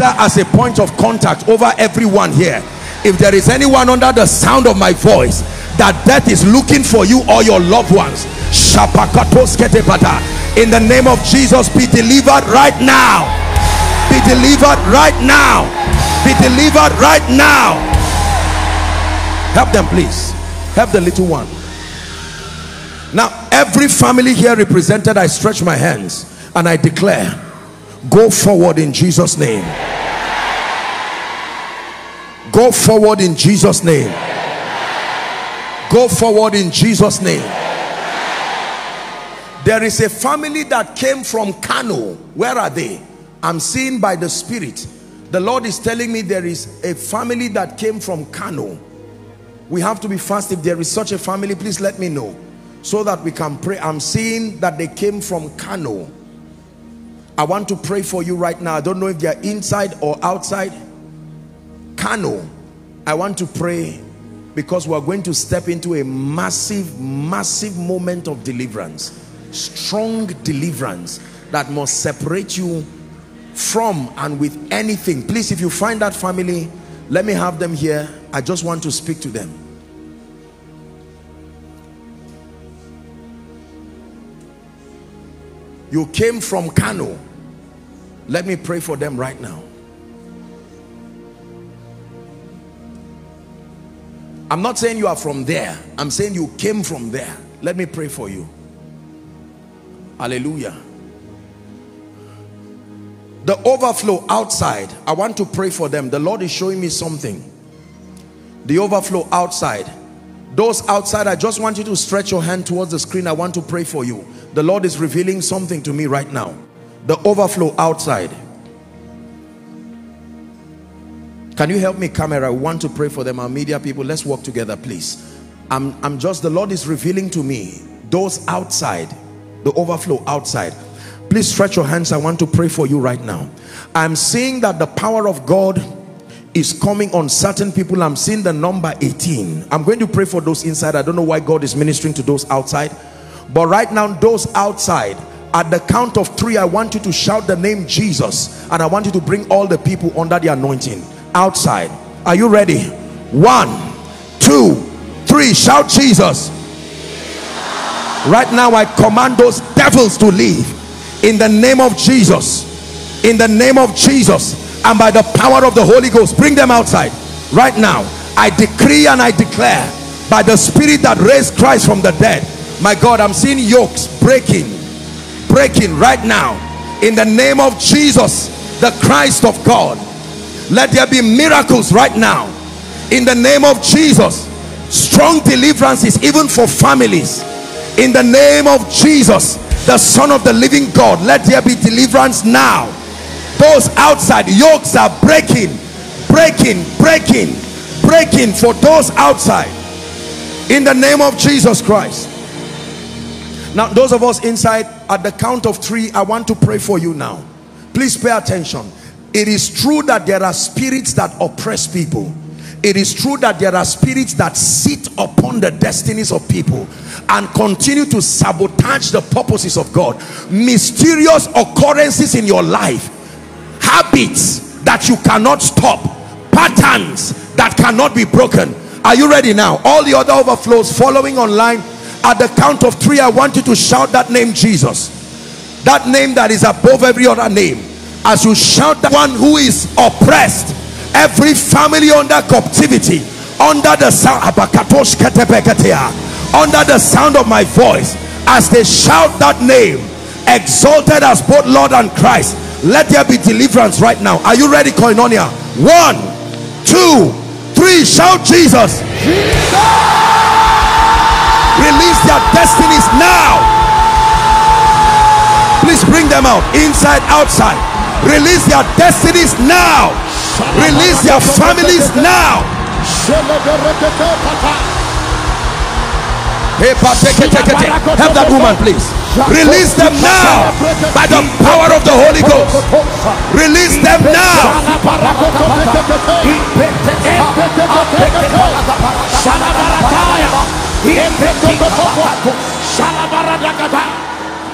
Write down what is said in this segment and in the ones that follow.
minister as a point of contact over everyone here. If there is anyone under the sound of my voice that death is looking for you or your loved ones, in the name of Jesus, be delivered right now. Be delivered right now. Be delivered right now. Help them, please. Help the little one. Now, every family here represented, I stretch my hands and I declare, go forward in Jesus' name. Go forward in Jesus' name. Go forward in Jesus' name. There is a family that came from Kano. Where are they? I'm seeing by the Spirit. The Lord is telling me there is a family that came from Kano. We have to be fast. If there is such a family, please let me know so that we can pray. I'm seeing that they came from Kano. I want to pray for you right now. I don't know if they're inside or outside. Kano, I want to pray because we're going to step into a massive moment of deliverance, strong deliverance that must separate you from and with anything. Please, if you find that family, let me have them here. I just want to speak to them. You came from Kano. Let me pray for them right now. I'm not saying you are from there. I'm saying you came from there. Let me pray for you. Hallelujah. The overflow outside, I want to pray for them. The Lord is showing me something. The overflow outside. Those outside, I just want you to stretch your hand towards the screen. I want to pray for you. The Lord is revealing something to me right now. The overflow outside. Can you help me, camera? I want to pray for them. Our media people, let's work together, please. The Lord is revealing to me those outside, the overflow outside. Please stretch your hands. I want to pray for you right now. I'm seeing that the power of God is coming on certain people. I'm seeing the number 18. I'm going to pray for those inside. I don't know why God is ministering to those outside, but right now, those outside, at the count of 3, I want you to shout the name Jesus, and I want you to bring all the people under the anointing. Outside, are you ready? 1, 2, 3, shout Jesus right now. I command those devils to leave in the name of Jesus, in the name of Jesus, and by the power of the Holy Ghost, bring them outside right now. I decree and I declare by the Spirit that raised Christ from the dead, my God, I'm seeing yokes breaking right now in the name of Jesus, the Christ of God. Let there be miracles right now in the name of Jesus. Strong deliverances even for families in the name of Jesus, the Son of the living God. Let there be deliverance now. Those outside, yokes are breaking for those outside in the name of Jesus Christ. Now, those of us inside, at the count of 3, I want to pray for you now. Please pay attention. It is true that there are spirits that oppress people. It is true that there are spirits that sit upon the destinies of people and continue to sabotage the purposes of God. Mysterious occurrences in your life, habits that you cannot stop, patterns that cannot be broken. Are you ready now? All the other overflows following online, at the count of 3, I want you to shout that name Jesus, that name that is above every other name. As you shout, that one who is oppressed, every family under captivity, under the sound of my voice, as they shout that name, exalted as both Lord and Christ, let there be deliverance right now. Are you ready, Koinonia? 1, 2, 3, shout Jesus. Release their destinies now. Please bring them out, inside, outside. Release their destinies now. Release their families now. Help that woman, please. Release them now by the power of the Holy Ghost. Release them now.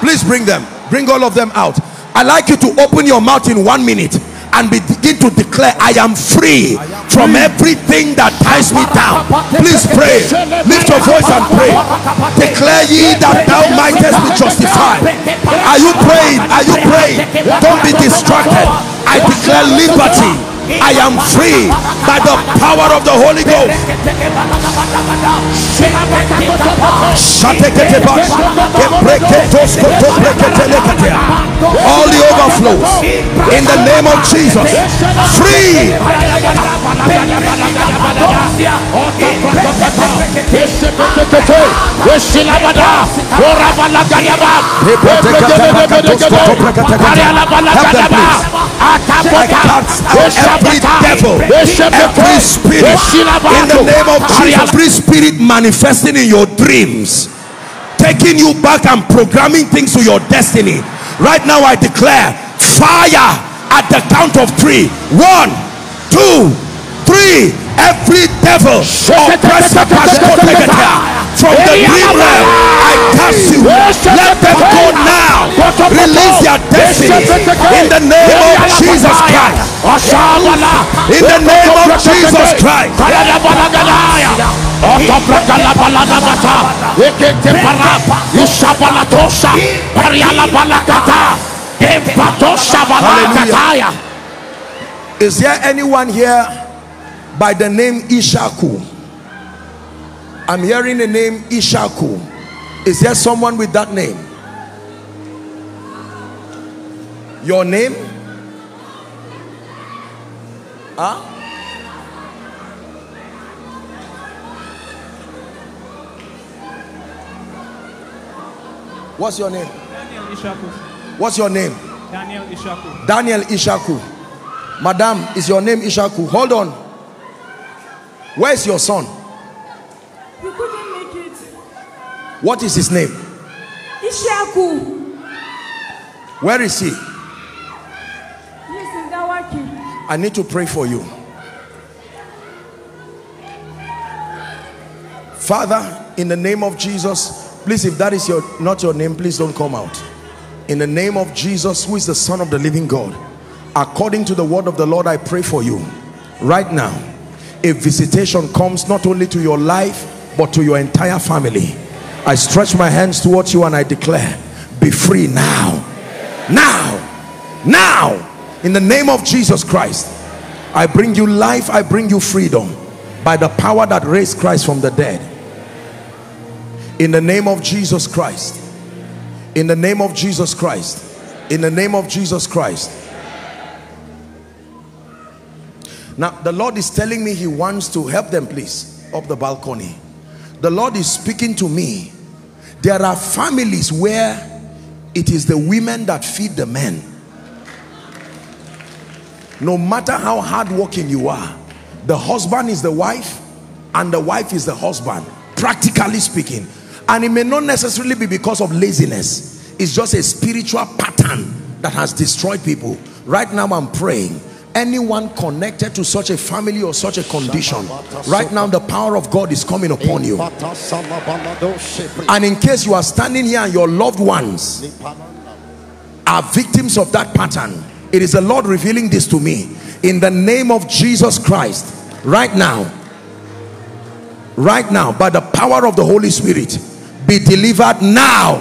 Please bring them. Bring all of them out. I like you to open your mouth in 1 minute and begin to declare, I am free from everything that ties me down. Please pray. Lift your voice and pray. Declare ye that thou mightest be justified. Are you praying? Are you praying? Don't be distracted. I declare liberty. I am free by the power of the Holy Ghost. All the overflows in the name of Jesus. Free. Every devil, every spirit, in the name of Jesus, every spirit manifesting in your dreams, taking you back and programming things to your destiny, right now I declare fire at the count of 3. 1, 2, 3. Every devil oppressed from the dream realm, I cast you. Let them go now. Release their destiny in the name of Jesus Christ. In the name of Jesus Christ. Hallelujah. Is there anyone here by the name Ishaku? I'm hearing the name Ishaku. Is there someone with that name? Your name? Huh? What's your name? Daniel Ishaku. What's your name? Daniel Ishaku. Daniel Ishaku. Madam, is your name Ishaku? Hold on. Where's your son? He couldn't make it. What is his name? Ishaku. Where is he? He's in Gawaki. I need to pray for you. Father, in the name of Jesus, please, if that is not your name, please don't come out. In the name of Jesus, who is the Son of the living God, according to the word of the Lord, I pray for you right now. A visitation comes not only to your life but to your entire family. I stretch my hands towards you and I declare, be free now. Now. Now. In the name of Jesus Christ. I bring you life. I bring you freedom by the power that raised Christ from the dead. In the name of Jesus Christ. In the name of Jesus Christ. In the name of Jesus Christ. Now, the Lord is telling me he wants to help them, please, up the balcony. The Lord is speaking to me. There are families where it is the women that feed the men. No matter how hardworking you are, the husband is the wife and the wife is the husband, practically speaking. And it may not necessarily be because of laziness. It's just a spiritual pattern that has destroyed people. Right now, I'm praying. Anyone connected to such a family or such a condition, right now the power of God is coming upon you. And in case you are standing here and your loved ones are victims of that pattern, it is the Lord revealing this to me. In the name of Jesus Christ, right now, by the power of the Holy Spirit, be delivered now.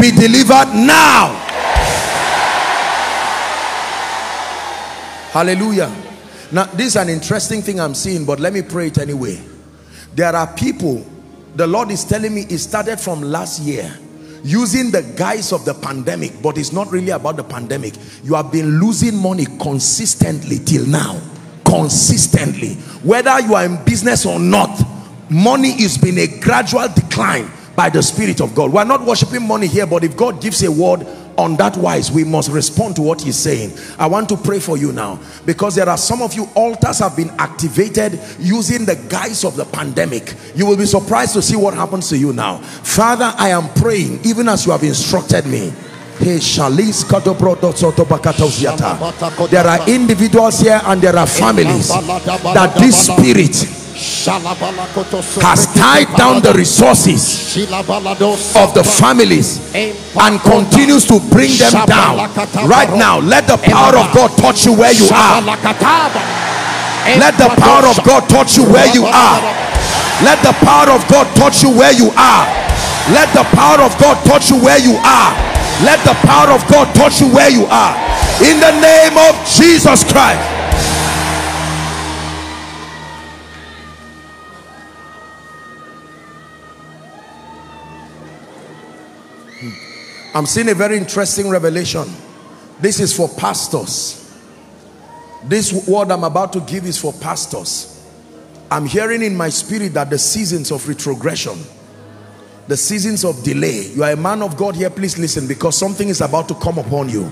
Be delivered now. Hallelujah. Now, this is an interesting thing I'm seeing, but let me pray it anyway. There are people, the Lord is telling me it started from last year, using the guise of the pandemic, but it's not really about the pandemic. You have been losing money consistently till now. Consistently. Whether you are in business or not, money has been a gradual decline by the Spirit of God. We're not worshiping money here, but if God gives a word, on that wise, we must respond to what he's saying. I want to pray for you now, because there are some of you, altars have been activated using the guise of the pandemic. You will be surprised to see what happens to you now. Father, I am praying, even as you have instructed me. There are individuals here and there are families that this spirit has tied down the resources of the families and continues to bring them down. Right now, let the power of God touch you where you are. Let the power of God touch you where you are. Let the power of God touch you where you are. Let the power of God touch you where you are. Let the power of God touch you where you are. In the name of Jesus Christ. I'm seeing a very interesting revelation. This is for pastors. This word I'm about to give is for pastors. I'm hearing in my spirit that the seasons of retrogression, the seasons of delay, you are a man of God here, please listen, because something is about to come upon you.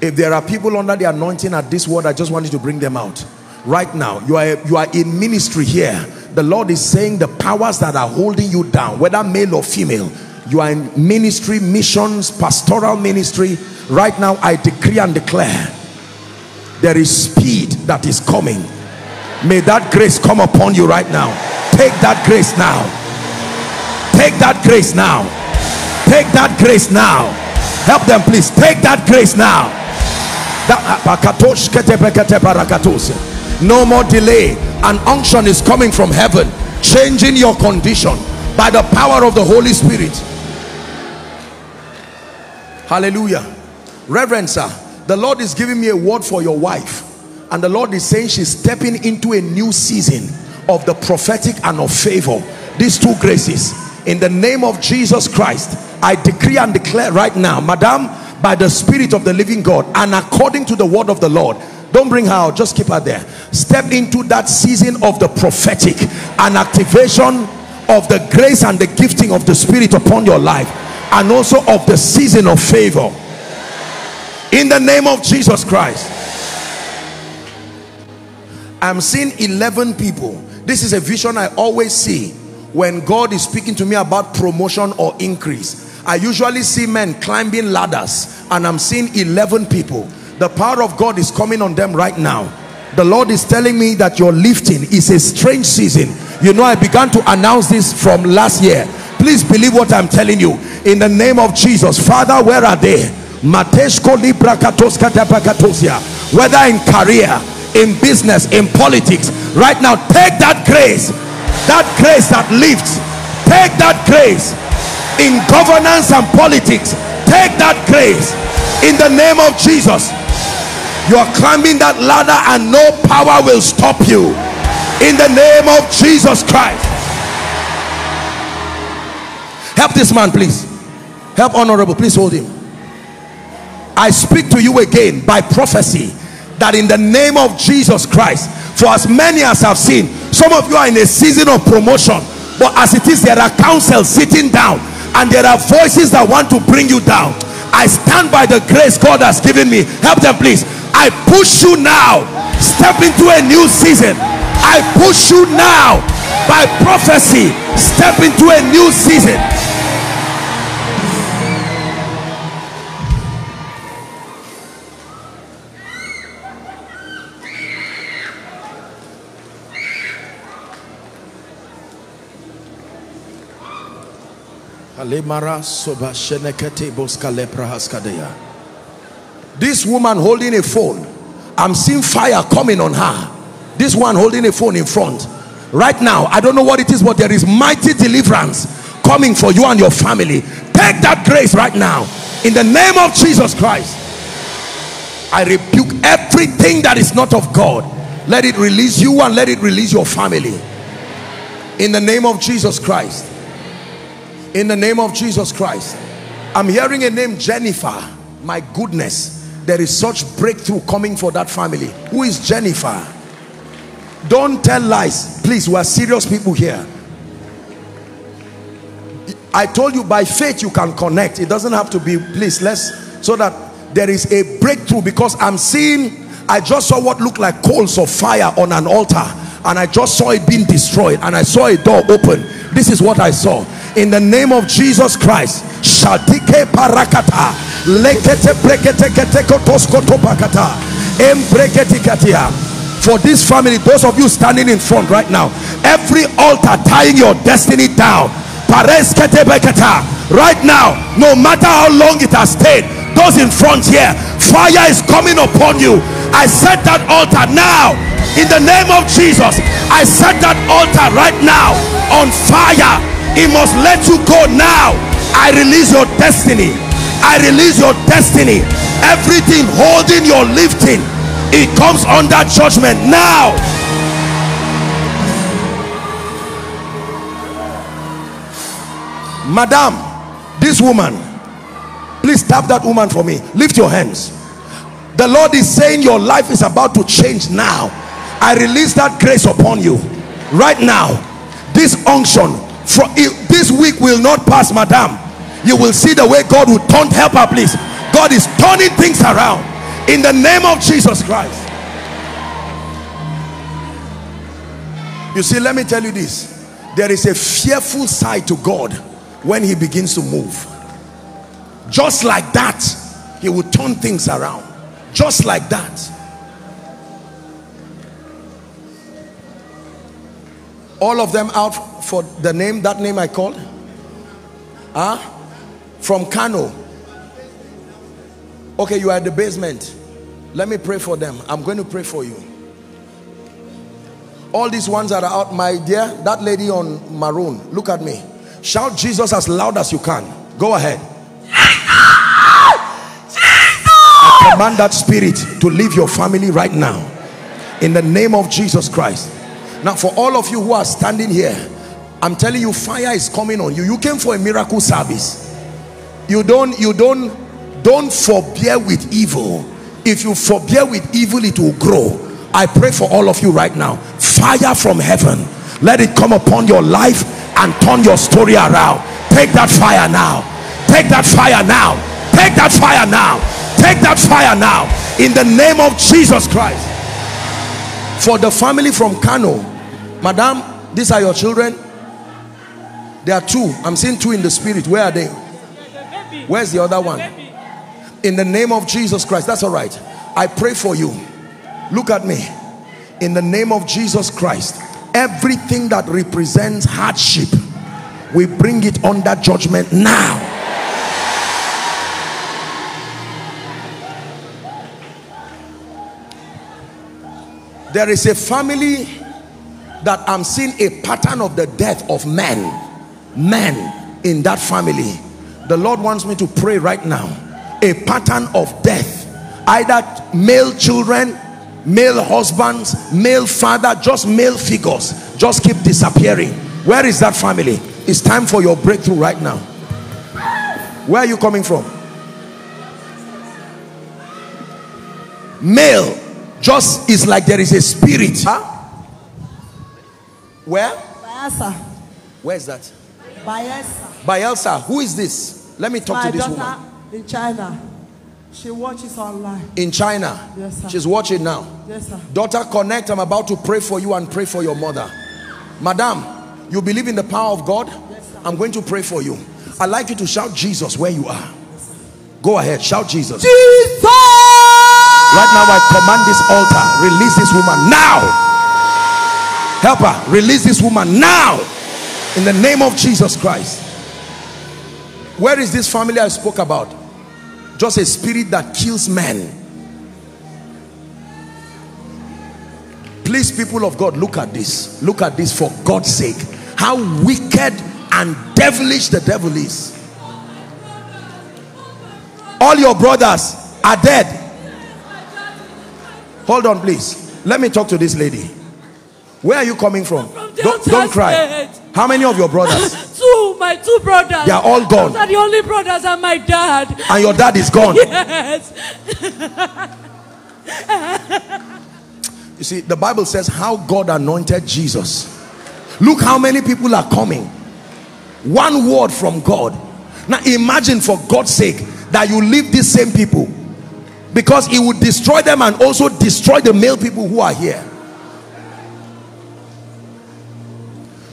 If there are people under the anointing at this word, I just wanted to bring them out. Right now, you are in ministry here. The Lord is saying the powers that are holding you down, whether male or female, you are in ministry, missions, pastoral ministry. Right now, I decree and declare there is speed that is coming. May that grace come upon you right now. Take that grace now. Take that grace now. Take that grace now. Help them, please. Take that grace now. No more delay. An unction is coming from heaven, changing your condition by the power of the Holy Spirit. Hallelujah. Reverend sir, the Lord is giving me a word for your wife, and the Lord is saying she's stepping into a new season of the prophetic and of favor. These two graces, in the name of Jesus Christ, I decree and declare right now, madam, by the Spirit of the living God and according to the word of the Lord, don't bring her out, just keep her there. Step into that season of the prophetic and activation of the grace and the gifting of the Spirit upon your life, and also of the season of favor, in the name of Jesus Christ. I'm seeing 11 people. This is a vision I always see when God is speaking to me about promotion or increase. I usually see men climbing ladders, and I'm seeing 11 people. The power of God is coming on them right now. The Lord is telling me that your lifting is a strange season. You know, I began to announce this from last year. Please believe what I'm telling you. In the name of Jesus. Father, where are they? Whether in career, in business, in politics, right now, take that grace that lifts. Take that grace in governance and politics. Take that grace in the name of Jesus. You are climbing that ladder and no power will stop you. In the name of Jesus Christ. Help this man, please. Help honorable, please hold him. I speak to you again by prophecy that in the name of Jesus Christ, for as many as I've seen, some of you are in a season of promotion, but as it is, there are counsels sitting down and there are voices that want to bring you down. I stand by the grace God has given me. Help them, please. I push you now. Step into a new season. I push you now by prophecy. Step into a new season. This woman holding a phone, I'm seeing fire coming on her. This one holding a phone in front right now, I don't know what it is, but there is mighty deliverance coming for you and your family. Take that grace right now in the name of Jesus Christ. I rebuke everything that is not of God. Let it release you and let it release your family in the name of Jesus Christ. In the name of Jesus Christ. I'm hearing a name, Jennifer. My goodness, there is such breakthrough coming for that family. Who is Jennifer? Don't tell lies, please. We are serious people here. I told you by faith you can connect. It doesn't have to be, please, let's, so that there is a breakthrough, because I'm seeing, I just saw what looked like coals of fire on an altar, and I just saw it being destroyed, and I saw a door open. This is what I saw. In the name of Jesus Christ. Shatike parakata lekete brekete keteko toskoto pakata embreketikatia. for this family. Those of you standing in front right now, every altar tying your destiny down right now, no matter how long it has stayed, those in front here, fire is coming upon you. I set that altar now in the name of Jesus. I set that altar right now on fire. It must let you go now. I release your destiny. I release your destiny. Everything holding your lifting, it comes under judgment now. Madam, this woman, please tap that woman for me. Lift your hands. The Lord is saying your life is about to change now. I release that grace upon you right now. This unction for this week will not pass, madam. You will see the way God will turn. Help her, please. God is turning things around in the name of Jesus Christ. You see, let me tell you this. There is a fearful side to God when he begins to move. Just like that, he will turn things around. Just like that. All of them out for the name, that name I called? Huh? From Kano. Okay, you are at the basement. Let me pray for them. I'm going to pray for you. All these ones that are out, my dear, that lady on maroon, look at me. Shout Jesus as loud as you can. Go ahead. Command that spirit to leave your family right now in the name of Jesus Christ. Now, for all of you who are standing here, I'm telling you, fire is coming on you. You came for a miracle service. Don't forbear with evil. If you forbear with evil, it will grow. I pray for all of you right now. Fire from heaven, let it come upon your life and turn your story around. Take that fire now. Take that fire now. Take that fire now. Take that fire now in the name of Jesus Christ. For the family from Kano, madam, these are your children. There are two. I'm seeing two in the spirit. Where are they? Where's the other one? In the name of Jesus Christ. That's all right. I pray for you. Look at me. In the name of Jesus Christ, everything that represents hardship, we bring it under judgment now. There is a family that I'm seeing a pattern of the death of men in that family. The Lord wants me to pray right now. A pattern of death, either male children, male husbands, male father, just male figures just keep disappearing. Where is that family? It's time for your breakthrough right now. Where are you coming from? Male. Just is like there is a spirit. Huh? Where? By Elsa. Where is that? By Elsa. By Elsa. Who is this? Let me talk to this woman. In China. She watches online. In China? Yes, sir. She's watching now? Yes, sir. Daughter, connect. I'm about to pray for you and pray for your mother. Madam, you believe in the power of God? Yes, sir. I'm going to pray for you. I'd like you to shout Jesus where you are. Yes, go ahead. Shout Jesus. Jesus! Right now, I command this altar, release this woman now. Help her, release this woman now. In the name of Jesus Christ. Where is this family I spoke about? Just a spirit that kills men. Please, people of God, look at this. Look at this for God's sake. How wicked and devilish the devil is. All your brothers are dead. Hold on, please. Let me talk to this lady. Where are you coming from? Don't cry. How many of your brothers? Two. My two brothers. They are all gone. Those are the only brothers and my dad. And your dad is gone? Yes. You see, the Bible says how God anointed Jesus. Look how many people are coming. One word from God. Now imagine for God's sake that you leave these same people. Because it would destroy them and also destroy the male people who are here.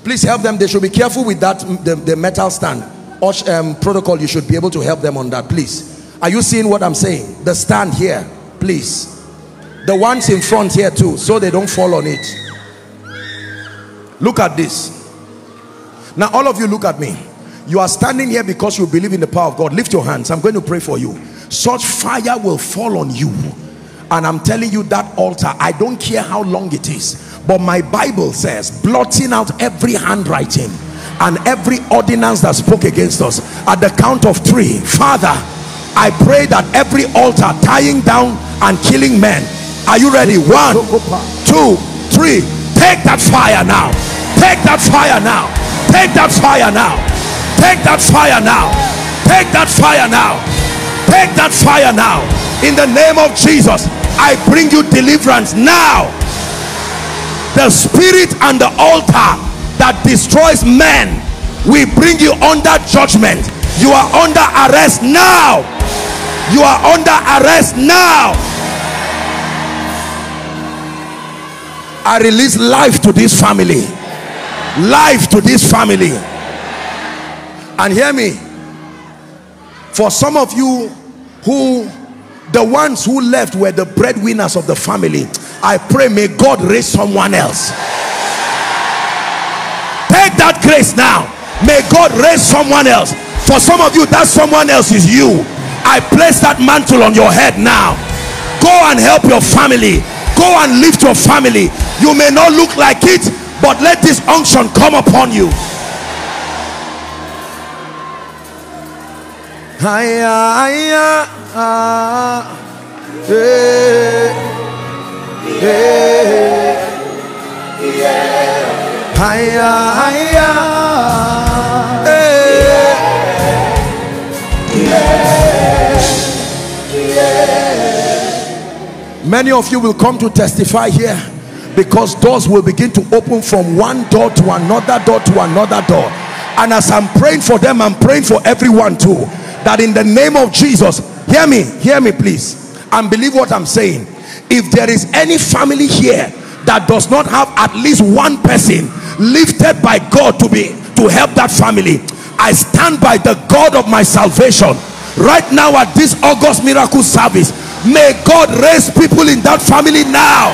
Please help them. They should be careful with that, the metal stand. Osh, protocol, you should be able to help them on that, please. Are you seeing what I'm saying? The stand here, please. The ones in front here too, so they don't fall on it. Look at this. Now all of you look at me. You are standing here because you believe in the power of God. Lift your hands. I'm going to pray for you. Such fire will fall on you. And I'm telling you, that altar, I don't care how long it is, but my Bible says, blotting out every handwriting and every ordinance that spoke against us. At the count of 3, Father, I pray that every altar tying down and killing men, are you ready? 1, 2, 3. Take that fire now. Take that fire now. Take that fire now. Take that fire now. Take that fire now. Take that fire now. In the name of Jesus, I bring you deliverance now. The spirit and the altar that destroys men, we bring you under judgment. You are under arrest now. You are under arrest now. I release life to this family. Life to this family. And hear me, for some of you who, the ones who left were the breadwinners of the family, I pray, may God raise someone else. Take that grace now. May God raise someone else. For some of you, that someone else is you. I place that mantle on your head now. Go and help your family. Go and lift your family. You may not look like it, but let this unction come upon you. Many of you will come to testify here, because doors will begin to open from one door to another door to another door. And as I'm praying for them, I'm praying for everyone too, that in the name of Jesus, hear me please, and believe what I'm saying. If there is any family here that does not have at least one person lifted by God to help that family, I stand by the God of my salvation right now at this August miracle service. May God raise people in that family now.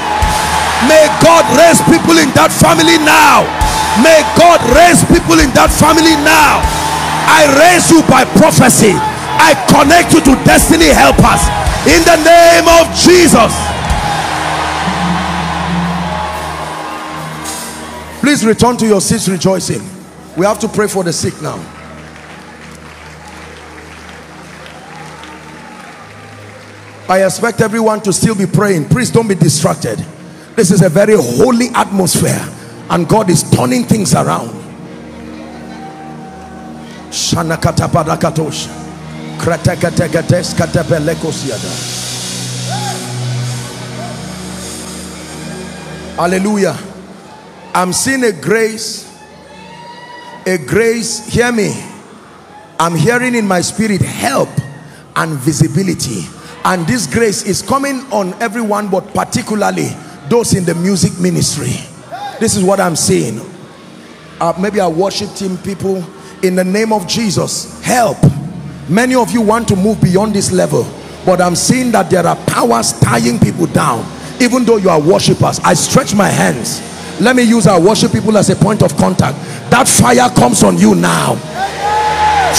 May God raise people in that family now. May God raise people in that family now. I raise you by prophecy. I connect you to destiny helpers in the name of Jesus. Please return to your seats rejoicing. We have to pray for the sick now. I expect everyone to still be praying. Please don't be distracted. This is a very holy atmosphere, and God is turning things around. Hallelujah. I'm seeing a grace. A grace, hear me. I'm hearing in my spirit help and visibility. And this grace is coming on everyone, but particularly those in the music ministry. This is what I'm saying. Maybe our worship team people, in the name of Jesus, help. Many of you want to move beyond this level, but I'm seeing that there are powers tying people down, even though you are worshipers. I stretch my hands. Let me use our worship people as a point of contact. That fire comes on you now.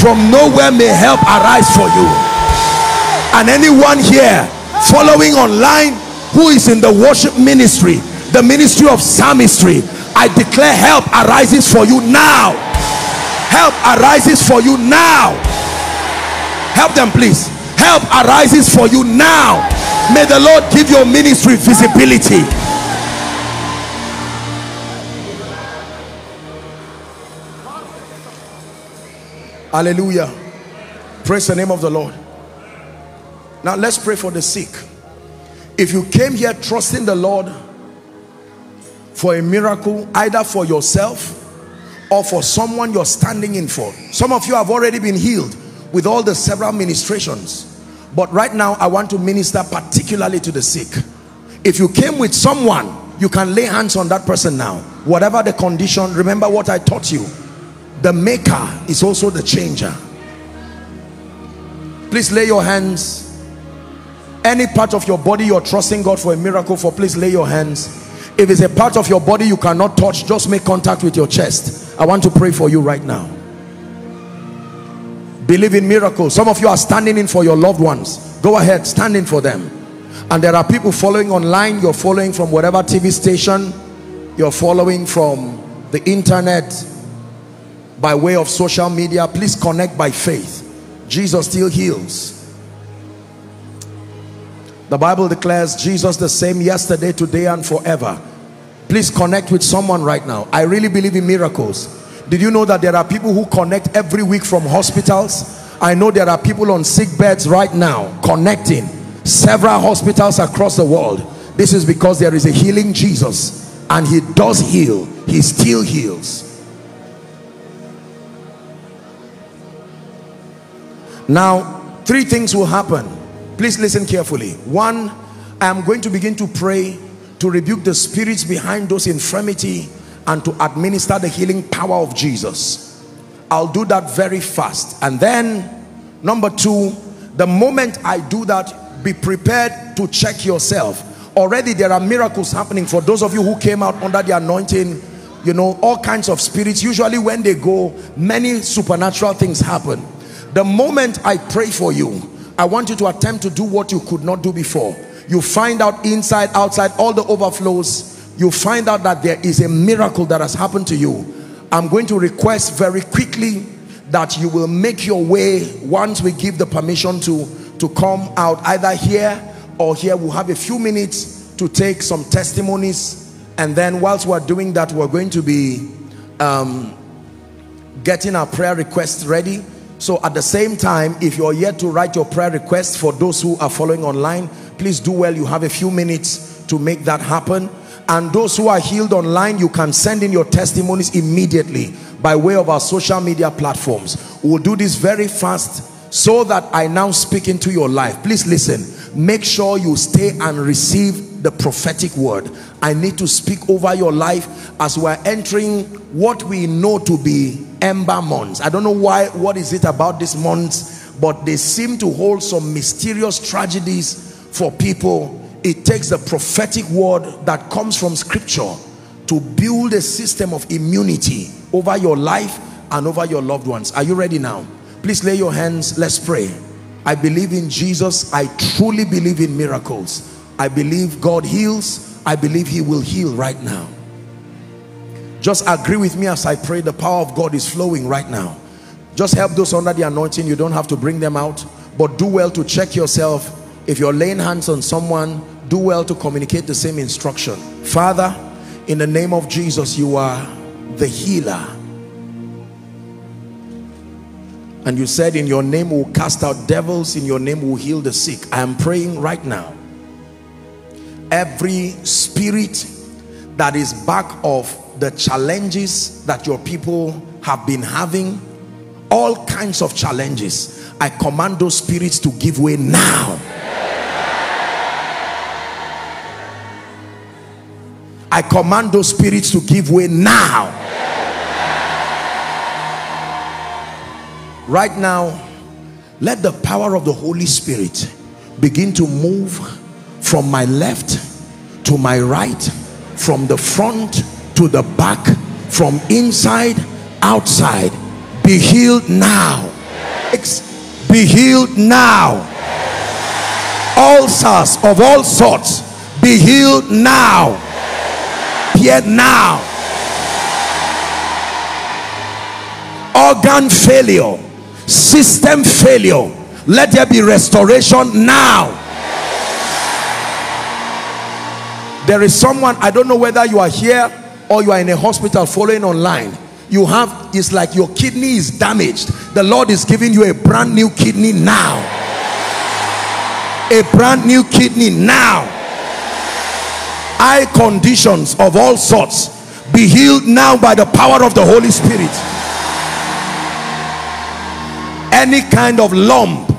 From nowhere may help arise for you. And anyone here following online who is in the worship ministry, the ministry of psalmistry, I declare help arises for you now. Help arises for you now. Help them please. Help arises for you now. May the Lord give your ministry visibility. Hallelujah. Praise the name of the Lord. Now let's pray for the sick. If you came here trusting the Lord for a miracle, either for yourself or for someone you're standing in for. Some of you have already been healed with all the several ministrations. But right now, I want to minister particularly to the sick. If you came with someone, you can lay hands on that person now. Whatever the condition, remember what I taught you. The maker is also the changer. Please lay your hands. Any part of your body you're trusting God for a miracle for, please lay your hands. If it's a part of your body you cannot touch, just make contact with your chest. I want to pray for you right now. Believe in miracles. Some of you are standing in for your loved ones. Go ahead, stand in for them. And there are people following online. You're following from whatever TV station. You're following from the internet, by way of social media. Please connect by faith. Jesus still heals. The Bible declares Jesus the same yesterday, today, and forever. Please connect with someone right now. I really believe in miracles. Did you know that there are people who connect every week from hospitals? I know there are people on sick beds right now connecting, several hospitals across the world. This is because there is a healing Jesus, and he does heal. He still heals. Now, three things will happen. Please listen carefully. One, I am going to begin to pray to rebuke the spirits behind those infirmity and to administer the healing power of Jesus. I'll do that very fast. And then, number two, the moment I do that, be prepared to check yourself. Already there are miracles happening for those of you who came out under the anointing. You know, all kinds of spirits. Usually when they go, many supernatural things happen. The moment I pray for you, I want you to attempt to do what you could not do before. You find out inside, outside, all the overflows. You find out that there is a miracle that has happened to you. I'm going to request very quickly that you will make your way, once we give the permission to come out, either here or here. We'll have a few minutes to take some testimonies. And then whilst we're doing that, we're going to be getting our prayer requests ready. So at the same time, if you're yet to write your prayer request, for those who are following online, please do well. You have a few minutes to make that happen. And those who are healed online, you can send in your testimonies immediately by way of our social media platforms. We'll do this very fast so that I now speak into your life. Please listen. Make sure you stay and receive the prophetic word. I need to speak over your life as we're entering what we know to be Ember months. I don't know why, what is it about these months, but they seem to hold some mysterious tragedies for people. It takes the prophetic word that comes from scripture to build a system of immunity over your life and over your loved ones. Are you ready now? Please lay your hands. Let's pray. I believe in Jesus. I truly believe in miracles. I believe God heals. I believe he will heal right now. Just agree with me as I pray. The power of God is flowing right now. Just help those under the anointing. You don't have to bring them out, but do well to check yourself. If you're laying hands on someone, do well to communicate the same instruction. Father, in the name of Jesus, you are the healer. And you said, in your name we'll cast out devils, in your name we'll heal the sick. I am praying right now. Every spirit that is back of the challenges that your people have been having, all kinds of challenges, I command those spirits to give way now. I command those spirits to give way now. Right now, let the power of the Holy Spirit begin to move from my left to my right, from the front to the back, from inside, outside. Be healed now. Be healed now. Ulcers of all sorts, be healed now. Here now. Organ failure, system failure, let there be restoration now. There is someone, I don't know whether you are here or you are in a hospital following online. You have, it's like your kidney is damaged. The Lord is giving you a brand new kidney now. A brand new kidney now. Eye conditions of all sorts, be healed now by the power of the Holy Spirit. Any kind of lump,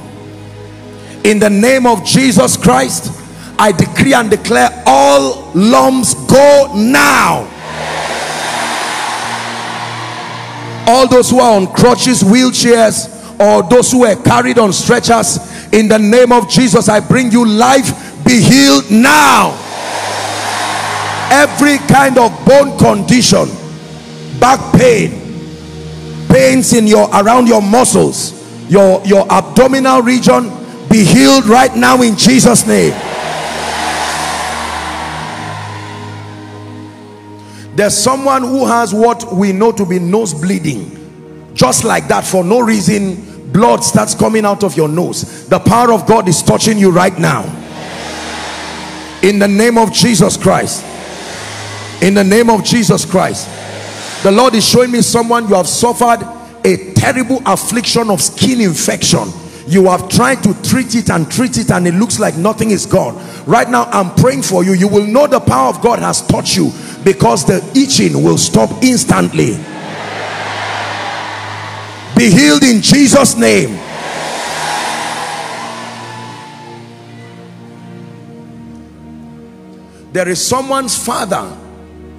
in the name of Jesus Christ, I decree and declare, all lumps go now. All those who are on crutches, wheelchairs, or those who are carried on stretchers, In the name of Jesus, I bring you life. Be healed now. Every kind of bone condition, back pain, pains in your around your muscles, your abdominal region, be healed right now in Jesus' name. There's someone who has what we know to be nose bleeding. Just like that, for no reason, blood starts coming out of your nose. The power of God is touching you right now. In the name of Jesus Christ. In the name of Jesus Christ. The Lord is showing me someone, you have suffered a terrible affliction of skin infection. You have tried to treat it and it looks like nothing is gone. Right now, I'm praying for you. You will know the power of God has touched you because the itching will stop instantly. Be healed in Jesus' name. There is someone's father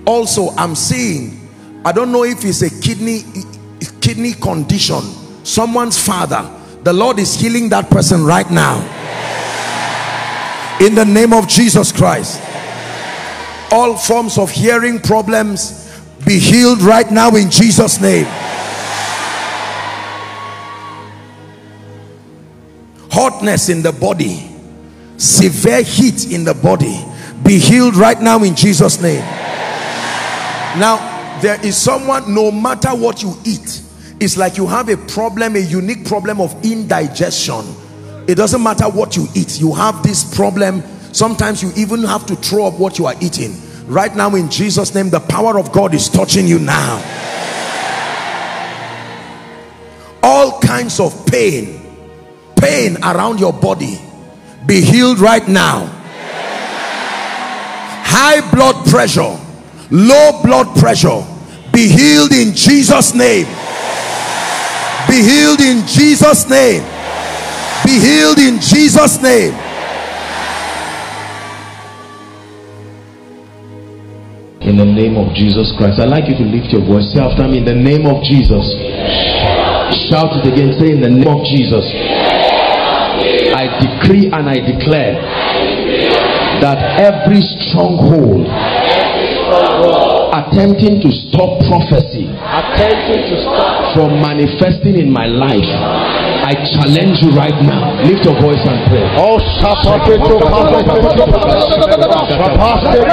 also, I'm seeing. I don't know if it's a kidney condition. Someone's father. The Lord is healing that person right now. In the name of Jesus Christ. All forms of hearing problems, be healed right now in Jesus' name. Hotness in the body, severe heat in the body, be healed right now in Jesus' name. Now, there is someone, no matter what you eat, it's like you have a problem, a unique problem of indigestion. It doesn't matter what you eat, you have this problem. Sometimes you even have to throw up what you are eating. Right now in Jesus' name, the power of God is touching you now. All kinds of pain around your body, be healed right now. High blood pressure, low blood pressure, be healed in Jesus' name. Be healed in Jesus' name. Be healed in Jesus' name. In the name of Jesus Christ, I'd like you to lift your voice. Say after me, in the name of Jesus. Shout it again. Say, in the name of Jesus. I decree and I declare that every stronghold attempting to stop prophecy from manifesting in my life, I challenge you right now. Lift your voice and pray. In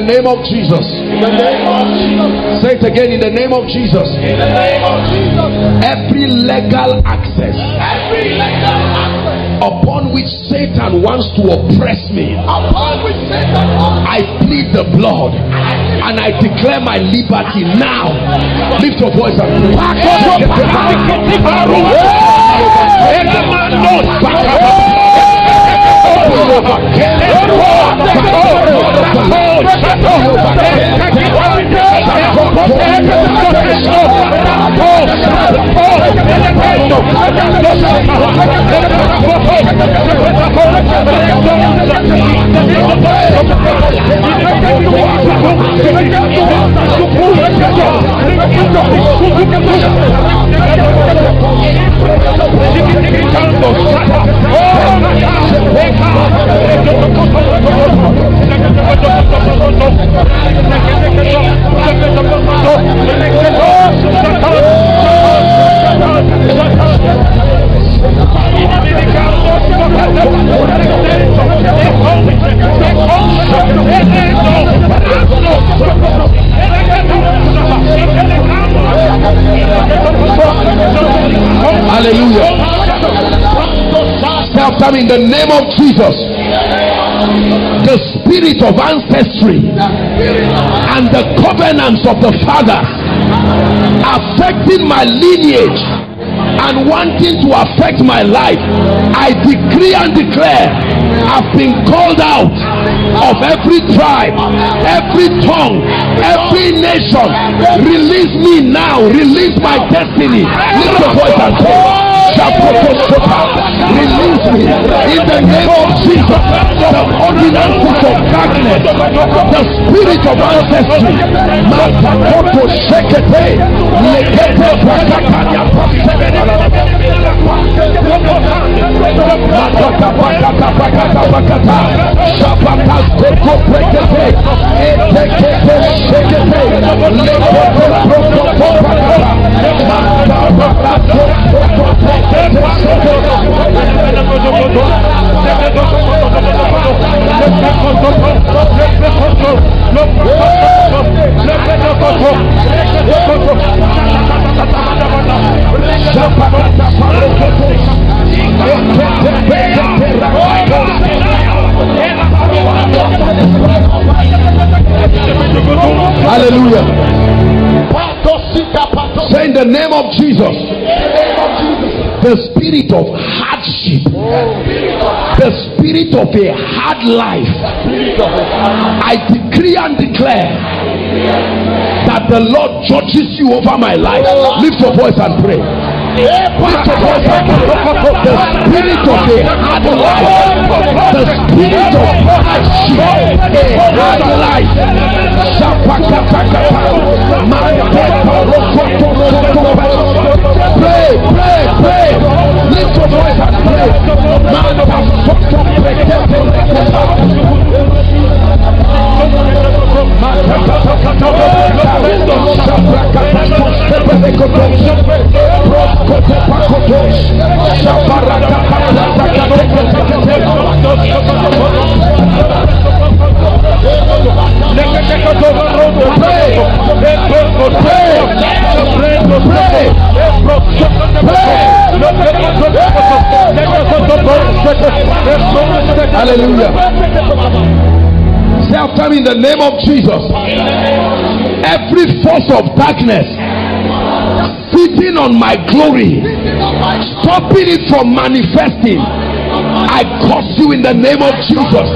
name of Jesus. Say it again, in the name of Jesus. Every legal access upon which Satan wants to oppress me, I plead the blood and I declare my liberty now. Lift your voice and pray. Hallelujah. In the name of Jesus, the spirit of ancestry and the covenants of the Father affecting my lineage and wanting to affect my life, I decree and declare, I've been called out of every tribe, every tongue, every nation. Release me now, release my destiny. Lift your voice and say, release me in the name of Jesus. The ordinances of darkness, the spirit of ancestry, Hallelujah. Say in the name of Jesus. The spirit of hardship, the spirit of a hard life, I decree and declare that the Lord judges you over my life. Lift your voice and pray. Lift your voice and pray. The spirit of a hard life, the spirit of hardship, a hard life. Pray. Lift your voice and pray. Hallelujah. Say after me, in the name of Jesus. Every force of darkness sitting on my glory, stopping it from manifesting, I curse you in the name of Jesus.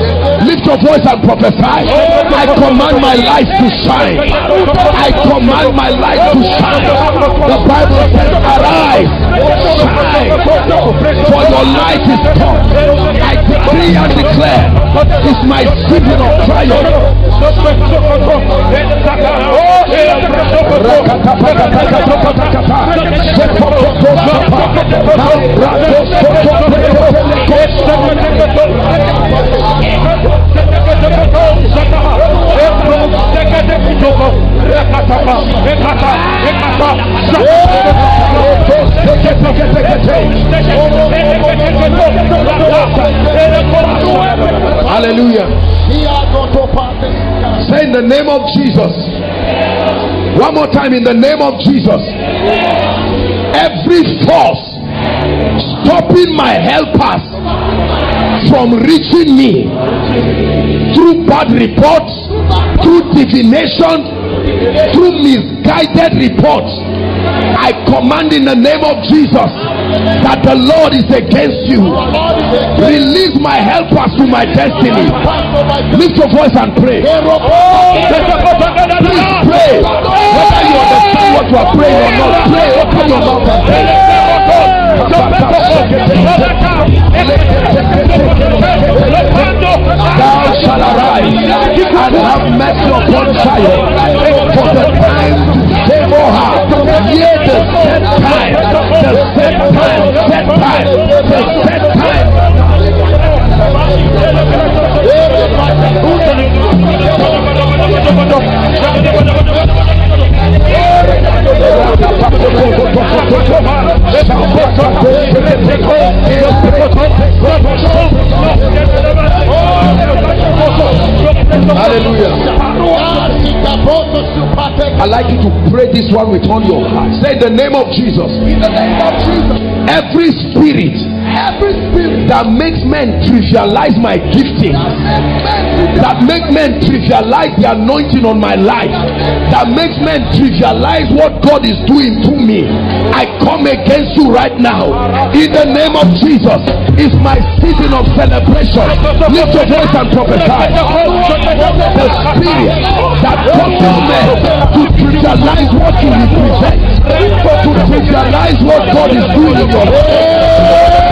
Lift your voice and prophesy. I command my life to shine. I command my life to shine. The Bible says, arise, shine, for your light is come. I decree and declare, it's my season of triumph. Hallelujah. Say in the name of Jesus. One more time, in the name of Jesus. Every force stopping my helpers from reaching me through bad reports, through divination, through misguided reports. I command in the name of Jesus that the Lord is against you. Release my helpers to my destiny. Lift your voice and pray. Please pray. Whether you understand what you are praying or not, pray. Open your mouth and pray. Thou shalt arise and have mercy upon Zion, for the time to favor her. Yea, the set time, the set time, set time, the set time. Hallelujah. I'd like you to pray this one with all your heart. Say the name of Jesus. In the name of Jesus. Every spirit that makes men trivialize my gifting, that makes men trivialize the anointing on my life, that makes men trivialize what God is doing to me, I come against you right now in the name of Jesus. It's my season of celebration. Lift your voice and prophesy. The spirit that causes men to trivialize what you represent, to trivialize what God is doing in your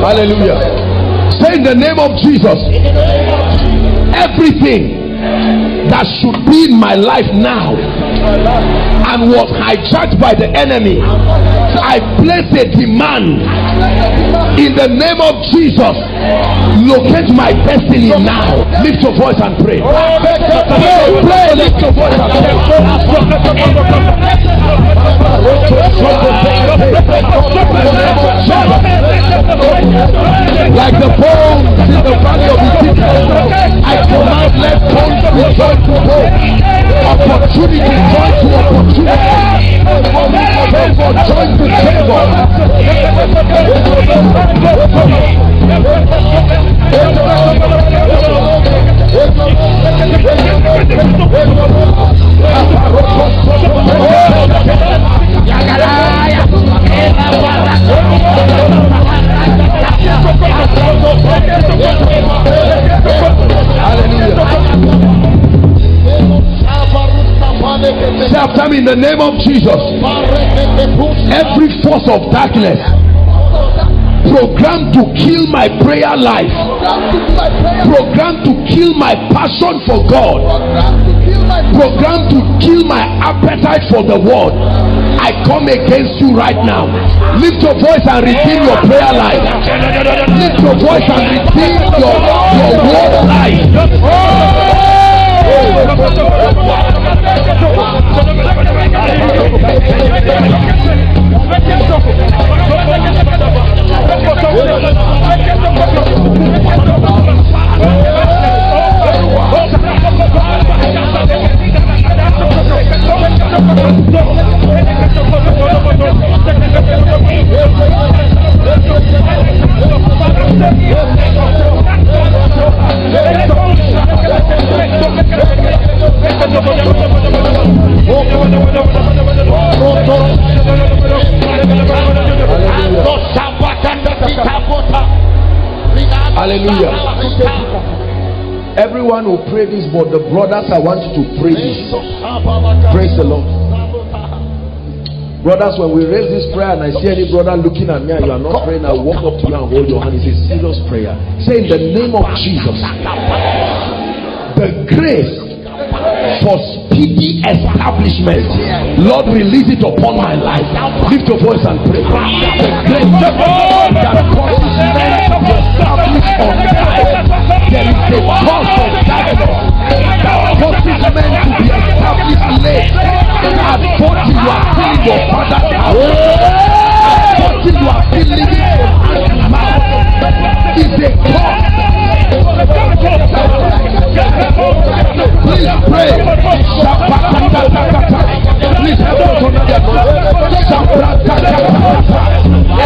Hallelujah. Say in the name of Jesus, everything that should be in my life now and was hijacked by the enemy, I place a demand in the name of Jesus. Locate my destiny now. Lift your voice and pray. Pray, lift your voice and pray. Like the bones in the valley of Ezekiel, I command, let bones be joined to bones. Opportunity joined to opportunity. Favor joined to favor. Hallelujah. Say after me, in the name of Jesus, every force of darkness programmed to kill my prayer life, programmed to kill my passion for God, programmed to kill my appetite for the world, I come against you right now. Lift your voice and redeem your prayer life. Lift your voice and redeem your world life. Hallelujah. Everyone will pray this, but the brothers, I want you to pray this. Praise the Lord. Brothers, when we raise this prayer and I see any brother looking at me and you are not praying, I walk up to you and hold your hand. It's a serious prayer. Say, in the name of Jesus, the grace for TD establishment. Lord, release it upon my life. Lift your voice and pray. The grace that causes men to establish on earth. There is a cause of darkness that causes men to be established late. And what you are feeling your father's house, and what you are feeling your mouth, is a cause. Please pray. Please help us on the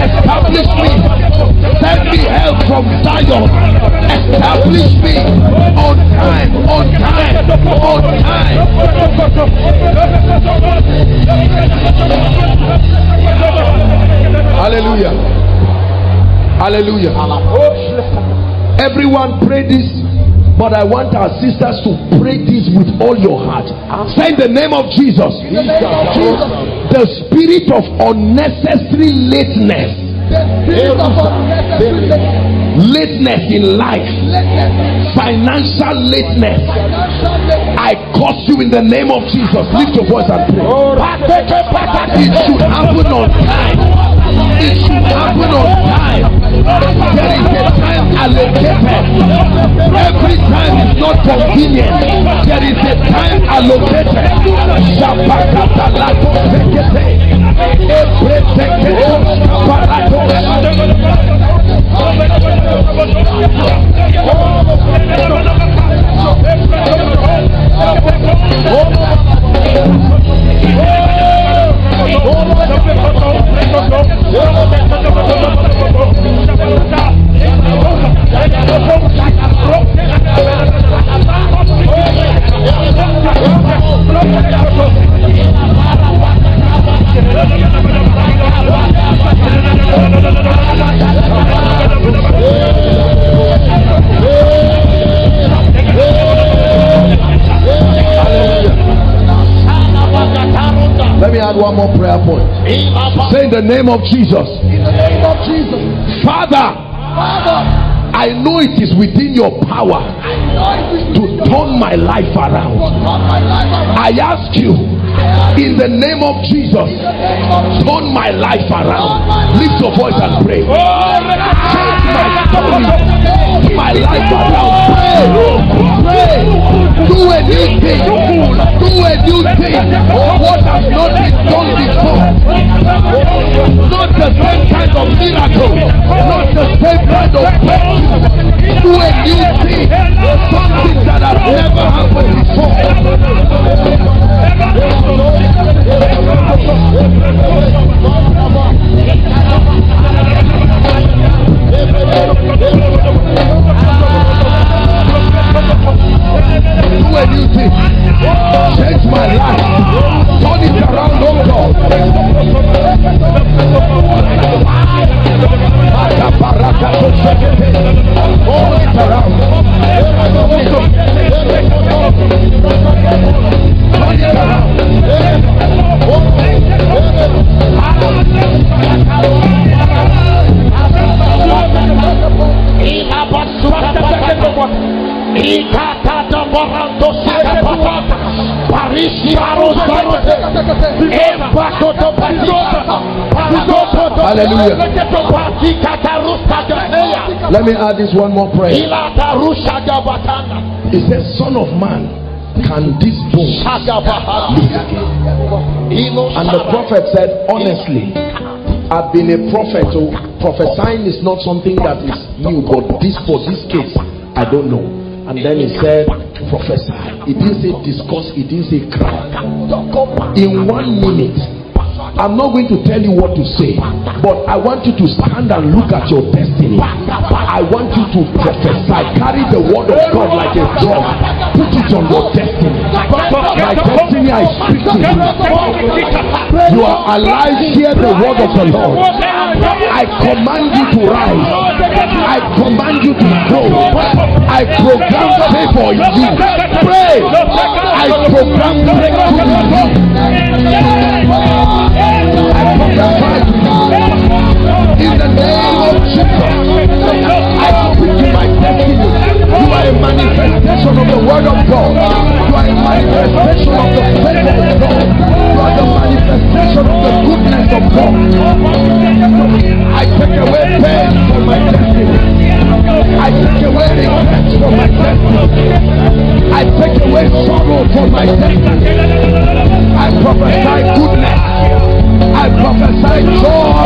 establish me. Send me help from Zion. Establish me on time, on time, on time. Hallelujah. Hallelujah. Everyone pray this. But I want our sisters to pray this with all your heart. Say in the name of Jesus. The spirit of unnecessary lateness. Lateness in life. Financial lateness. I curse you in the name of Jesus. Lift your voice and pray. It should happen on time. It should happen on time. There is a time allocated. Every time is not convenient. There is a time allocated. Let me add one more prayer point. Say in the name of Jesus. In the name of Jesus. Father, I know it is within your power to turn my life around. I ask you, in the name of Jesus, turn my life around. Lift your voice and pray. Change my story. Turn my life around. Pray. Do a new thing. Do a new thing. What has not been done before. Not the same kind of miracle. Not the same kind of blessing. Do a new thing. Something that has never happened before. Do a new thing. Change my life. Turn it around, oh God. Turn it around. Turn it around. Hallelujah. Let me add this one more prayer. He says, Son of man, can this bone live again? And the prophet said, honestly, I've been a prophet. Prophesying is not something that is new, but this, for this case, I don't know. And then he said, Professor, he didn't say discuss, he didn't say cry. In 1 minute, I'm not going to tell you what to say, but I want you to stand and look at your destiny. I want you to prophesy. Carry the word of God like a drum. Put it on your destiny. My destiny, I speak to you. You are alive, hear the word of the Lord. I command you to rise. I command you to grow. I program favor in you. Pray. I program breakthrough in you. I program in the name of Jesus. I speak to my destiny. You are a manifestation of the word of God. You are a manifestation of the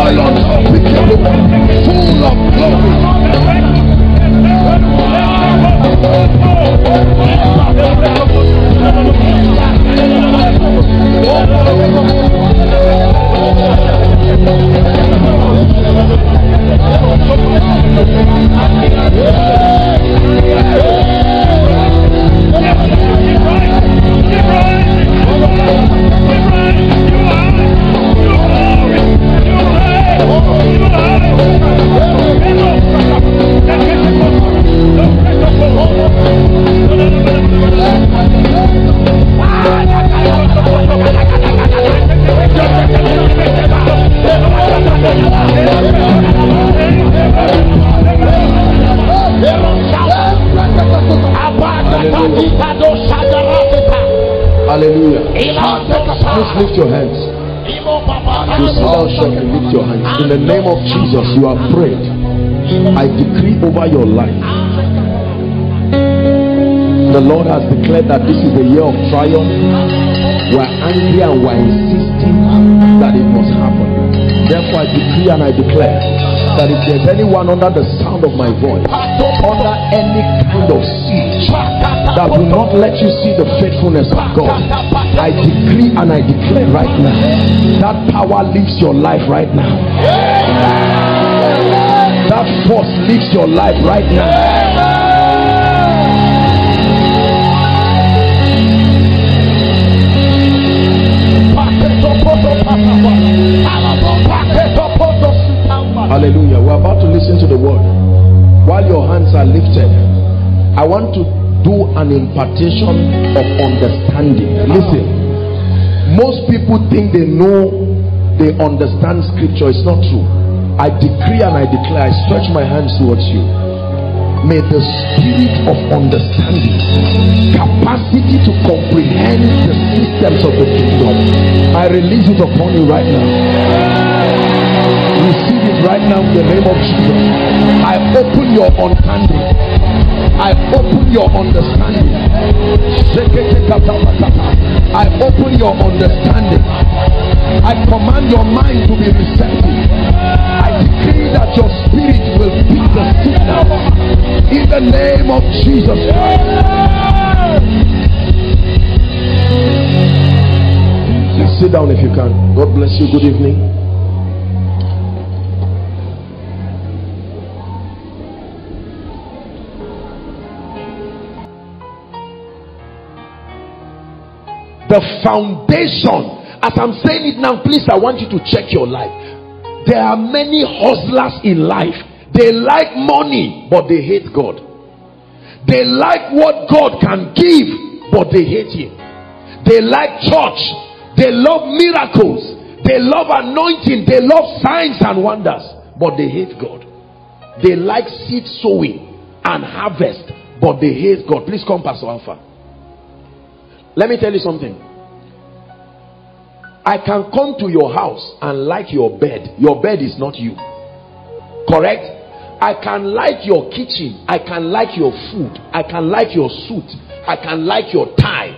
Zion became a full of glory. Hallelujah. Please lift your hands. This house shall lift your hands. In the name of Jesus, you are prayed. I decree over your life. The Lord has declared that this is the year of triumph. We are angry and we are insisting that it must happen. Therefore, I decree and I declare that if there is anyone under the sound of my voice, under any kind of siege that will not let you see the faithfulness of God, I decree and I declare right now, that power leaves your life right now. That force leaves your life right now. Hallelujah. We're about to listen to the word. While your hands are lifted, I want to do an impartation of understanding. Listen, most people think they know, they understand scripture. It's not true. I decree and I declare, I stretch my hands towards you. May the spirit of understanding, capacity to comprehend the systems of the kingdom, I release it upon you right now. Receive it right now in the name of Jesus. I open your understanding. I open your understanding. I open your understanding. I command your mind to be receptive. I decree that your spirit will be the signal in the name of Jesus Christ. Sit down if you can. God bless you. Good evening. The foundation, as I'm saying it now, please, I want you to check your life. There are many hustlers in life. They like money, but they hate God. They like what God can give, but they hate Him. They like church. They love miracles. They love anointing. They love signs and wonders, but they hate God. They like seed sowing and harvest, but they hate God. Please come, Pastor Alpha. Let me tell you something. I can come to your house and like your bed. Your bed is not you. Correct? I can like your kitchen. I can like your food. I can like your suit. I can like your tie.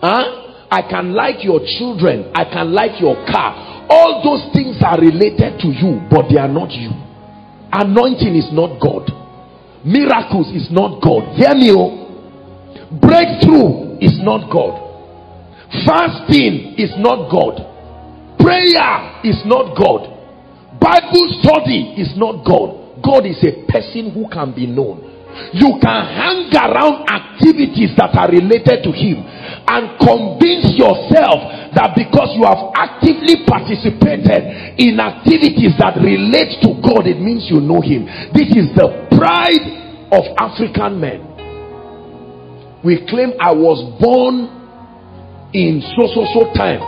Huh? I can like your children. I can like your car. All those things are related to you, but they are not you. Anointing is not God. Miracles is not God. Hear me, oh. Breakthrough is not God. Fasting is not God. Prayer is not God. Bible study is not God. God is a person who can be known. You can hang around activities that are related to Him and convince yourself that because you have actively participated in activities that relate to God, it means you know Him. This is the pride of African men. We claim I was born in so time.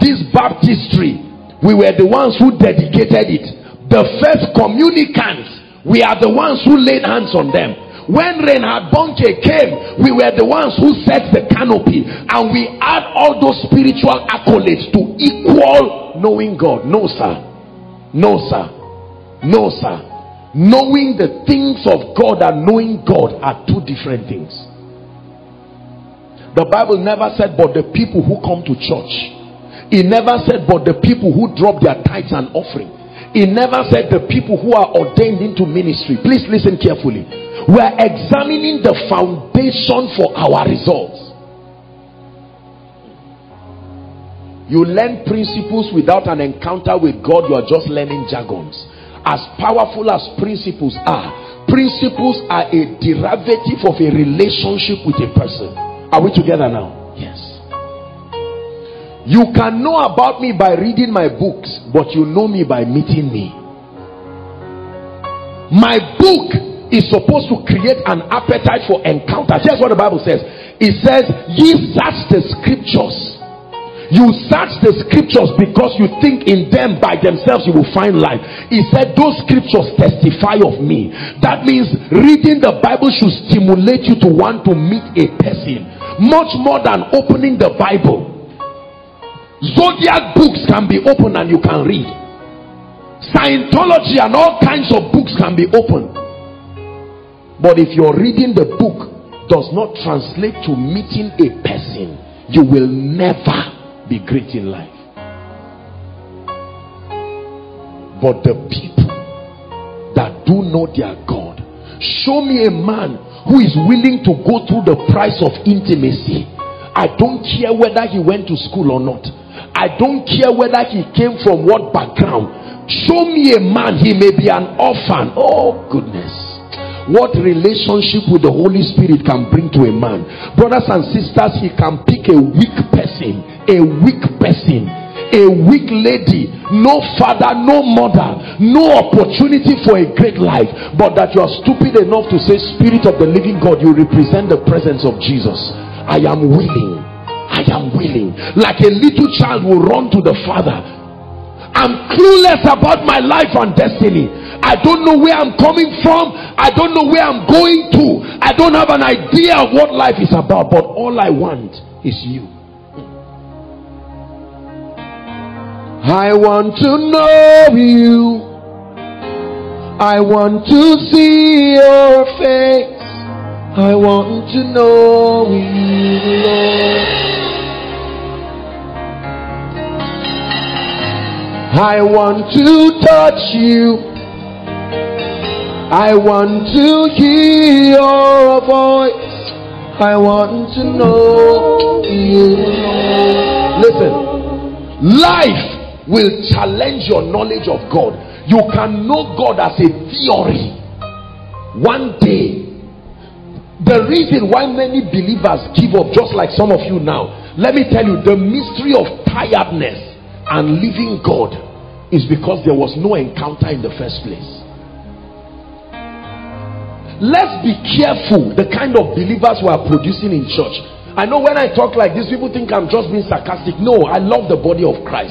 This baptistry, we were the ones who dedicated it. The first communicants, we are the ones who laid hands on them. When Reinhard Bonnke came, we were the ones who set the canopy. And we add all those spiritual accolades to equal knowing God. No, sir. No, sir. No, sir. Knowing the things of God and knowing God are two different things. The Bible never said, but the people who come to church. It never said, but the people who drop their tithes and offering. He never said the people who are ordained into ministry. Please listen carefully. We are examining the foundation for our results. You learn principles without an encounter with God, you are just learning jargons. As powerful as principles are a derivative of a relationship with a person. Are we together now? Yes. You can know about me by reading my books, but you know me by meeting me. My book is supposed to create an appetite for encounter. That's what the Bible says. It says, ye search the scriptures. You search the scriptures because you think in them by themselves you will find life. He said those scriptures testify of me. That means reading the Bible should stimulate you to want to meet a person, much more than opening the Bible. Zodiac books can be opened and you can read. Scientology and all kinds of books can be opened. But if you're reading the book does not translate to meeting a person, you will never be great in life. But the people that do know their God, show me a man who is willing to go through the price of intimacy. I don't care whether he went to school or not. I don't care whether he came from what background. Show me a man, he may be an orphan. Oh goodness. What relationship with the Holy Spirit can bring to a man. Brothers and sisters, he can pick a weak person, a weak lady, no father, no mother, no opportunity for a great life, but that you are stupid enough to say, Spirit of the living God, you represent the presence of Jesus. I am willing. I am willing. Like a little child will run to the Father. I'm clueless about my life and destiny. I don't know where I'm coming from. I don't know where I'm going to. I don't have an idea of what life is about, but all I want is you. I want to know you. I want to see your face. I want to know you, Lord. I want to touch you. I want to hear your voice. I want to know you. Listen, life will challenge your knowledge of God. You can know God as a theory. One day, the reason why many believers give up, just like some of you now, let me tell you, the mystery of tiredness and living God is because there was no encounter in the first place. Let's be careful the kind of believers we are producing in church. I know when I talk like this, people think I'm just being sarcastic. No, I love the body of Christ.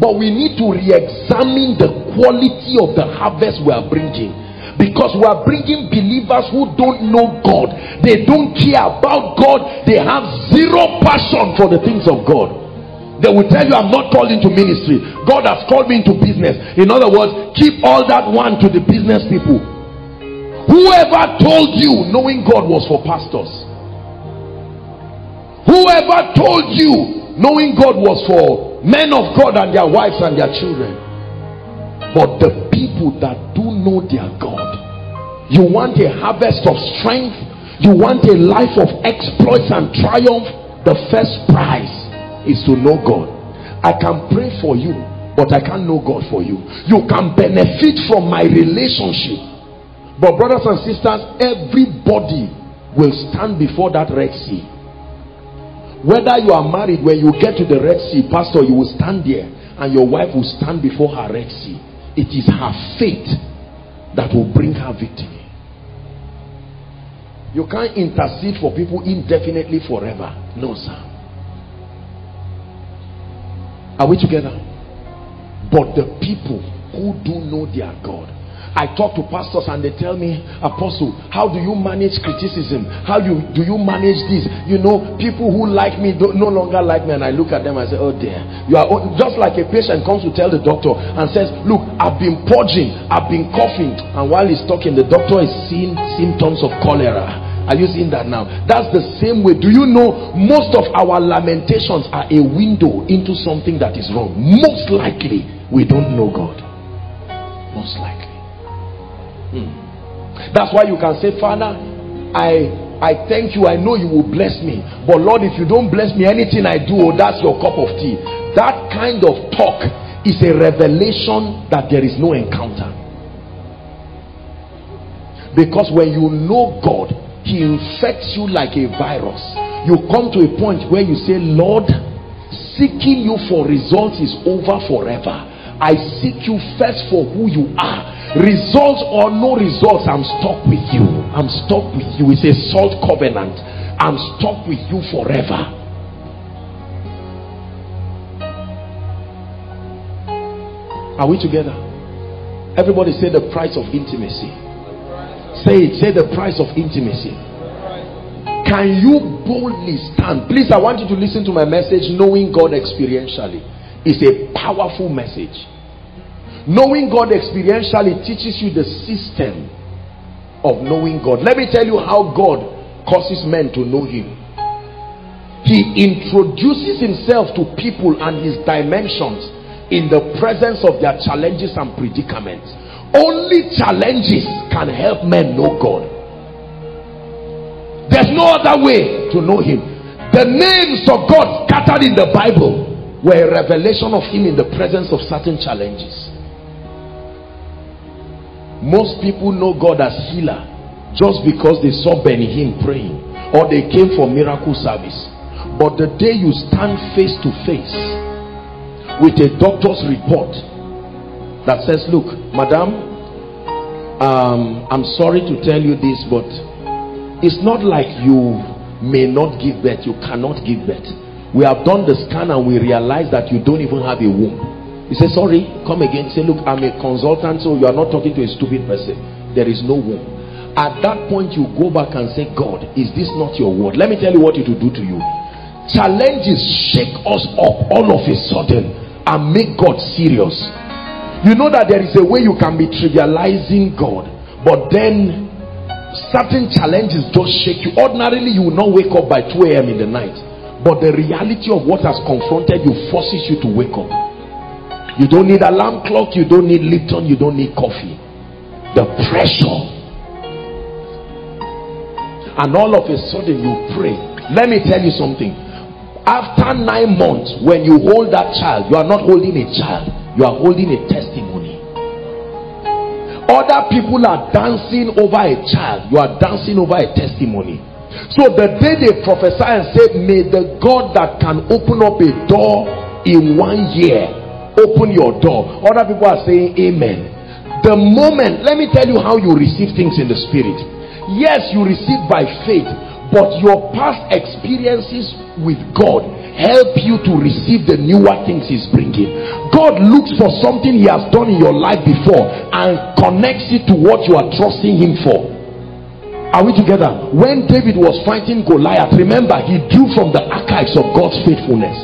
But we need to re-examine the quality of the harvest we are bringing. Because we are bringing believers who don't know God. They don't care about God. They have zero passion for the things of God. They will tell you, I'm not called into ministry. God has called me into business. In other words, keep all that one to the business people. Whoever told you knowing God was for pastors? Whoever told you knowing God was for men of God and their wives and their children? But the people that do know their God, you want a harvest of strength, you want a life of exploits and triumph, the first prize is to know God. I can pray for you, but I can't know God for you. You can benefit from my relationship, but brothers and sisters, everybody will stand before that Red Sea. Whether you are married, when you get to the Red Sea, pastor, you will stand there and your wife will stand before her Red Sea. It is her faith that will bring her victory. You can't intercede for people indefinitely forever. No, sir. Are we together? But the people who do know their God. I talk to pastors and they tell me, Apostle, how do you manage criticism? How do you manage this? You know, people who like me don't, no longer like me. And I look at them and I say, oh dear. You are just like a patient comes to tell the doctor and says, look, I've been purging, I've been coughing. And while he's talking, the doctor is seeing symptoms of cholera. Are you seeing that now? That's the same way. Do you know most of our lamentations are a window into something that is wrong? Most likely, we don't know God. most likely. That's why you can say, Father, I thank you, I know you will bless me, but Lord, if you don't bless me, anything I do, that's your cup of tea. That kind of talk is a revelation that there is no encounter. Because when you know God, he infects you like a virus. You come to a point where you say, Lord, seeking you for results is over forever. I seek you first for who you are. Results or no results, I'm stuck with you. I'm stuck with you. It's a salt covenant. I'm stuck with you forever. Are we together? Everybody say the price of intimacy. Say it. Say the price of intimacy. Can you boldly stand? Please, I want you to listen to my message, Knowing God Experientially. It's a powerful message. Knowing God experientially teaches you the system of knowing God. Let me tell you how God causes men to know him. He introduces himself to people and his dimensions in the presence of their challenges and predicaments. Only challenges can help men know God. There's no other way to know him. The names of God scattered in the Bible were a revelation of him in the presence of certain challenges. Most people know God as healer just because they saw Benny Hinn praying or they came for miracle service. But the day you stand face to face with a doctor's report that says, look, madam, I'm sorry to tell you this, but it's not like you may not give birth, you cannot give birth. We have done the scan and we realize that you don't even have a womb. He says, sorry, come again. He said, look, I'm a consultant, so you are not talking to a stupid person. There is no womb. At that point, you go back and say, God, is this not your word? Let me tell you what it will do to you. Challenges shake us up all of a sudden and make God serious. You know that there is a way you can be trivializing God, but then certain challenges just shake you. Ordinarily, you will not wake up by 2 a.m. in the night. But the reality of what has confronted you forces you to wake up. You don't need alarm clock, you don't need Lipton, you don't need coffee. The pressure. And all of a sudden you pray. Let me tell you something. After 9 months, when you hold that child, you are not holding a child, you are holding a testimony. Other people are dancing over a child, you are dancing over a testimony. So the day they prophesy and say, may the God that can open up a door in 1 year open your door, other people are saying amen. The moment, let me tell you how you receive things in the spirit. Yes, you receive by faith, but your past experiences with God help you to receive the newer things he's bringing. God looks for something he has done in your life before and connects it to what you are trusting him for. Are we together? When David was fighting Goliath, remember, he drew from the archives of God's faithfulness.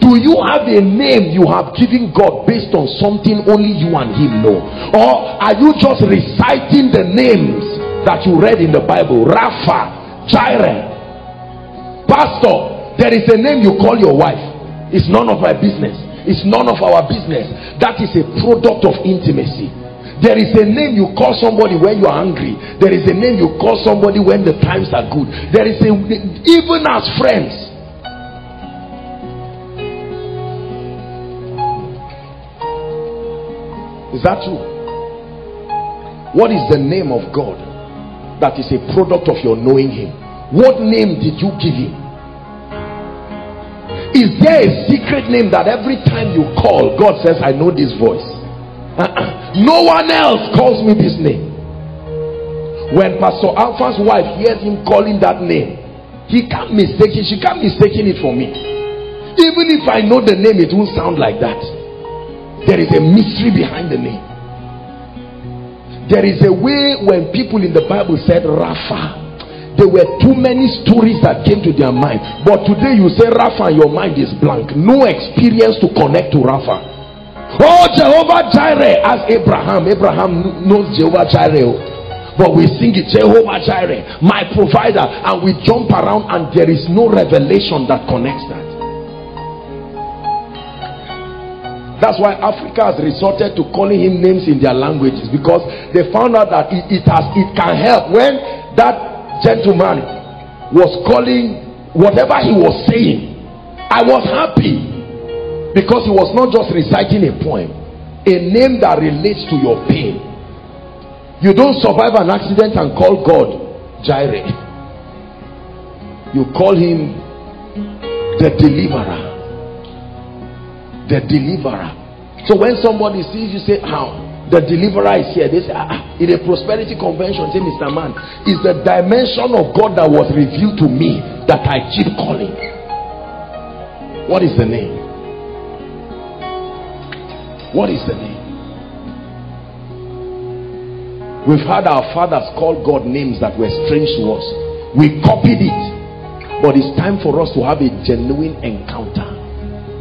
Do you have a name you have given God based on something only you and him know? Or are you just reciting the names that you read in the Bible? Rapha, Jireh, Pastor, there is a name you call your wife. It's none of my business. It's none of our business. That is a product of intimacy. There is a name you call somebody when you are angry. There is a name you call somebody when the times are good. There is a, even as friends. Is that true? What is the name of God that is a product of your knowing him? What name did you give him? Is there a secret name that every time you call, God says, I know this voice? No one else calls me this name. When Pastor Alpha's wife hears him calling that name, he can't mistake it. She can't mistake it for me. Even if I know the name, it won't sound like that. There is a mystery behind the name. There is a way. When people in the Bible said Rapha, there were too many stories that came to their mind. But today you say Rapha and your mind is blank. No experience to connect to Rapha. Oh, Jehovah Jireh, as Abraham knows Jehovah Jireh, but we sing it, Jehovah Jireh, my provider, and we jump around and there is no revelation that connects that. That's why Africa has resorted to calling him names in their languages, because they found out that it can help. When that gentleman was calling whatever he was saying, I was happy, because he was not just reciting a poem, a name that relates to your pain. You don't survive an accident and call God Jireh. You call him the deliverer. The deliverer. So when somebody sees you, say, how the deliverer is here, they say, in a prosperity convention, say, Mr. Man, is the dimension of God that was revealed to me that I keep calling. What is the name? What is the name? We've had our fathers call God names that were strange to us. We copied it, but it's time for us to have a genuine encounter.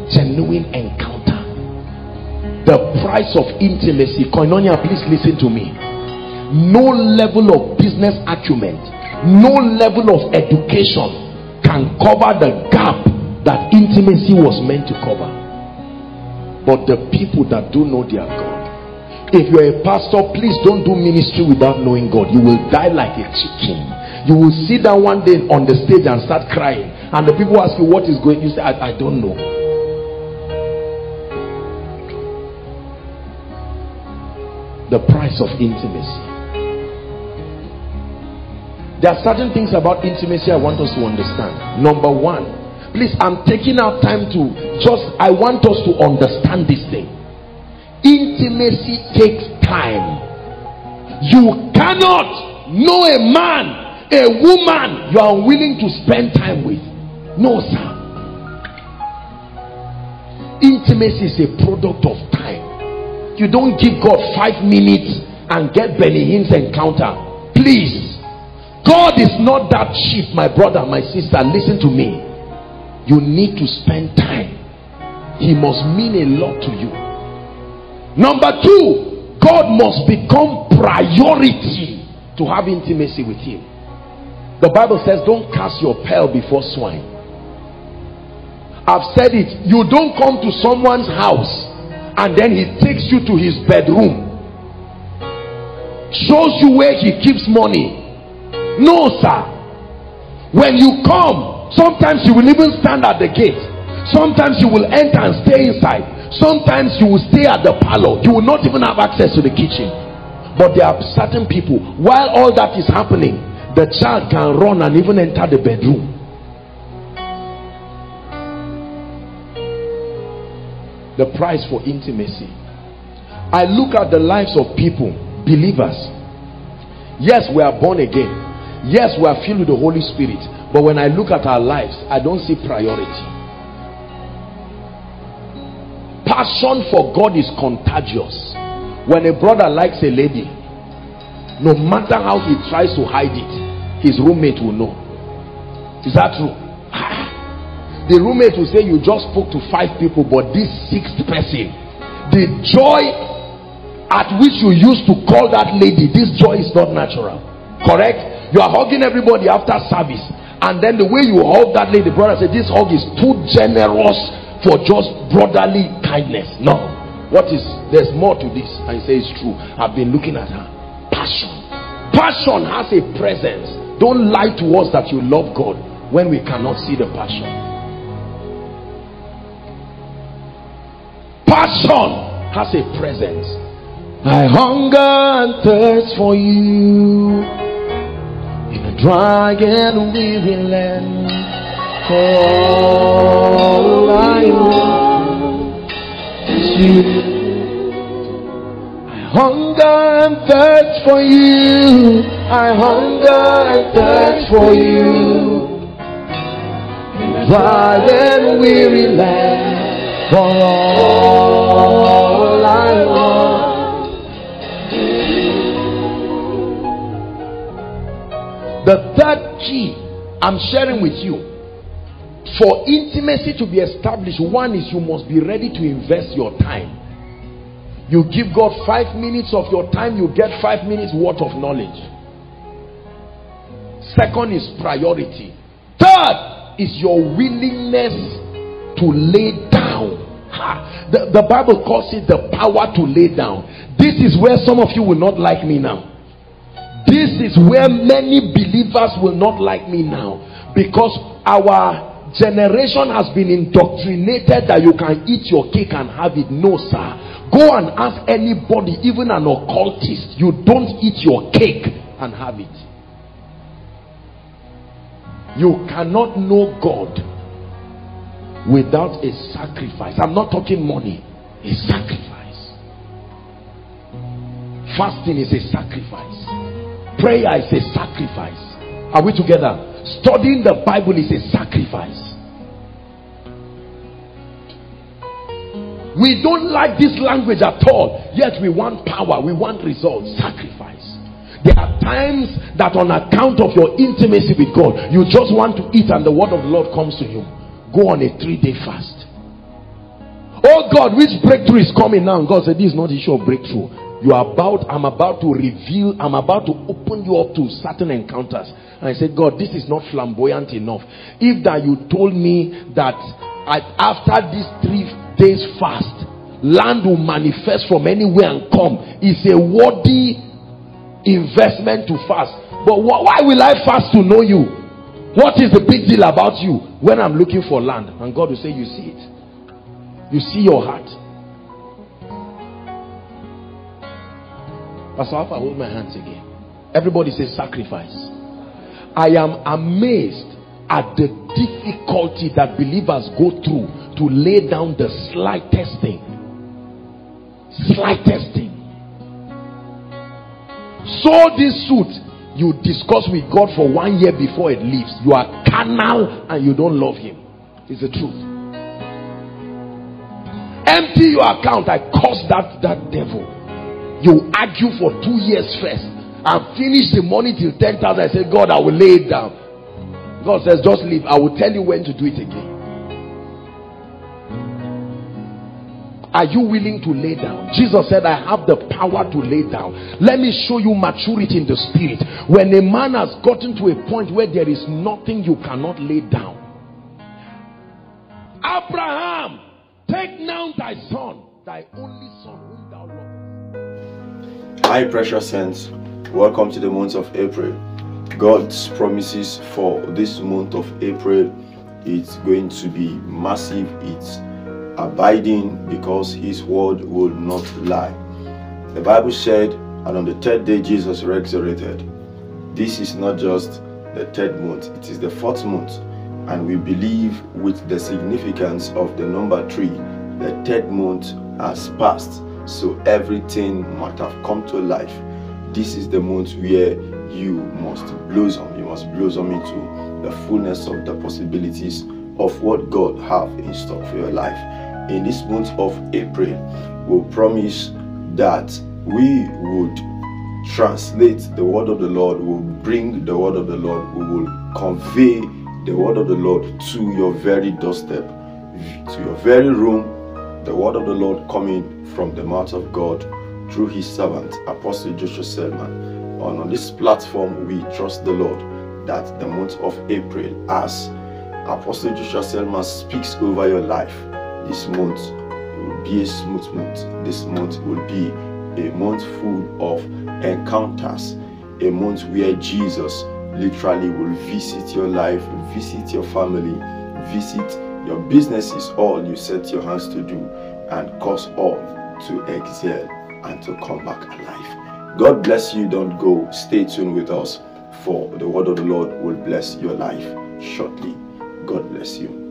Genuine encounter. The price of intimacy. Koinonia, please listen to me. No level of business acumen, no level of education can cover the gap that intimacy was meant to cover. But the people that do know their God, if you are a pastor, please don't do ministry without knowing God. You will die like a chicken. You will sit down one day on the stage and start crying, and the people ask you, what is going on? You say, I don't know. The price of intimacy. There are certain things about intimacy I want us to understand. Number one, please, I'm taking our time to I want us to understand this thing. Intimacy takes time. You cannot know a man, a woman you are willing to spend time with. No, sir. Intimacy is a product of time. You don't give God 5 minutes and get Benny Hinn's encounter. Please, God is not that cheap, my brother, my sister. Listen to me. You need to spend time. He must mean a lot to you. Number two, God must become priority to have intimacy with him. The Bible says, don't cast your pearl before swine. I've said it. You don't come to someone's house and then he takes you to his bedroom, shows you where he keeps money. No, sir. When you come, sometimes you will even stand at the gate, sometimes you will enter and stay inside, sometimes you will stay at the parlor, you will not even have access to the kitchen. But there are certain people, while all that is happening, the child can run and even enter the bedroom. The price for intimacy. I look at the lives of people, believers. Yes, we are born again. Yes, we are filled with the Holy Spirit. But when I look at our lives, I don't see priority. Passion for God is contagious. When a brother likes a lady, no matter how he tries to hide it, his roommate will know. Is that true? The roommate will say, you just spoke to 5 people, but this 6th person, the joy at which you used to call that lady, this joy is not natural. Correct? You are hugging everybody after service, and then the way you hug that lady, brother said, this hug is too generous for just brotherly kindness. No. What is, there's more to this. I say it's true. I've been looking at her. Passion. Passion has a presence. Don't lie to us that you love God when we cannot see the passion. Passion has a presence. I hunger and thirst for you in a dry and weary land. For all I want is you. I hunger and thirst for you. I hunger and thirst for you in a dry and weary land. For all I want. The third key I'm sharing with you for intimacy to be established, one is you must be ready to invest your time. You give God 5 minutes of your time, you get 5 minutes worth of knowledge. Second is priority. Third is your willingness to lay down The Bible calls it the power to lay down. This is where some of you will not like me now. This is where many believers will not like me now, because our generation has been indoctrinated that you can eat your cake and have it. No, sir. Go and ask anybody, even an occultist. You don't eat your cake and have it. You cannot know God without a sacrifice. I'm not talking money. A sacrifice. Fasting is a sacrifice. Prayer is a sacrifice. Are we together? Studying the Bible is a sacrifice. We don't like this language at all, yet we want power, we want results. Sacrifice. There are times that on account of your intimacy with God, you just want to eat and the word of the Lord comes to you. Go on a 3-day fast. Oh God, which breakthrough is coming now? And God said, this is not the issue of breakthrough. I'm about to reveal, I'm about to open you up to certain encounters. And I said, God, this is not flamboyant enough. If that you told me that after these 3 days fast, land will manifest from anywhere and come, it's a worthy investment to fast. But why will I fast to know you? What is the big deal about you when I'm looking for land? And God will say, you see it. You see your heart. Pastor Alpha, hold my hands again. Everybody says sacrifice. I am amazed at the difficulty that believers go through to lay down the slightest thing. Slightest thing. So this suit you discuss with God for 1 year before it leaves. You are carnal and you don't love him. It's the truth. Empty your account. I curse that devil. You argue for 2 years first and finish the money till 10,000. I said, God, I will lay it down. God says, just leave. I will tell you when to do it again. Are you willing to lay down? Jesus said, I have the power to lay down. Let me show you maturity in the spirit. When a man has gotten to a point where there is nothing you cannot lay down. Abraham, take now thy son, thy only son whom thou lovest. Hi precious saints, welcome to the month of April. God's promises for this month of April, it's going to be massive, it's abiding, because his word will not lie. The Bible said, and on the 3rd day Jesus resurrected. This is not just the 3rd month, it is the 4th month, and we believe with the significance of the number 3, the 3rd month has passed. So everything might have come to life. This is the month where you must blossom. You must blossom into the fullness of the possibilities of what God have in stock for your life. In this month of April, we promise that we would translate the word of the Lord, we will bring the word of the Lord, we will convey the word of the Lord to your very doorstep, to your very room. The word of the Lord coming from the mouth of God through his servant, Apostle Joshua Selman. On this platform, we trust the Lord that the month of April, as Apostle Joshua Selman speaks over your life, this month will be a smooth month. This month will be a month full of encounters, a month where Jesus literally will visit your life, visit your family, visit your business, is all you set your hands to do, and cause all to excel and to come back alive. God bless you. Don't go. Stay tuned with us, for the word of the Lord will bless your life shortly. God bless you.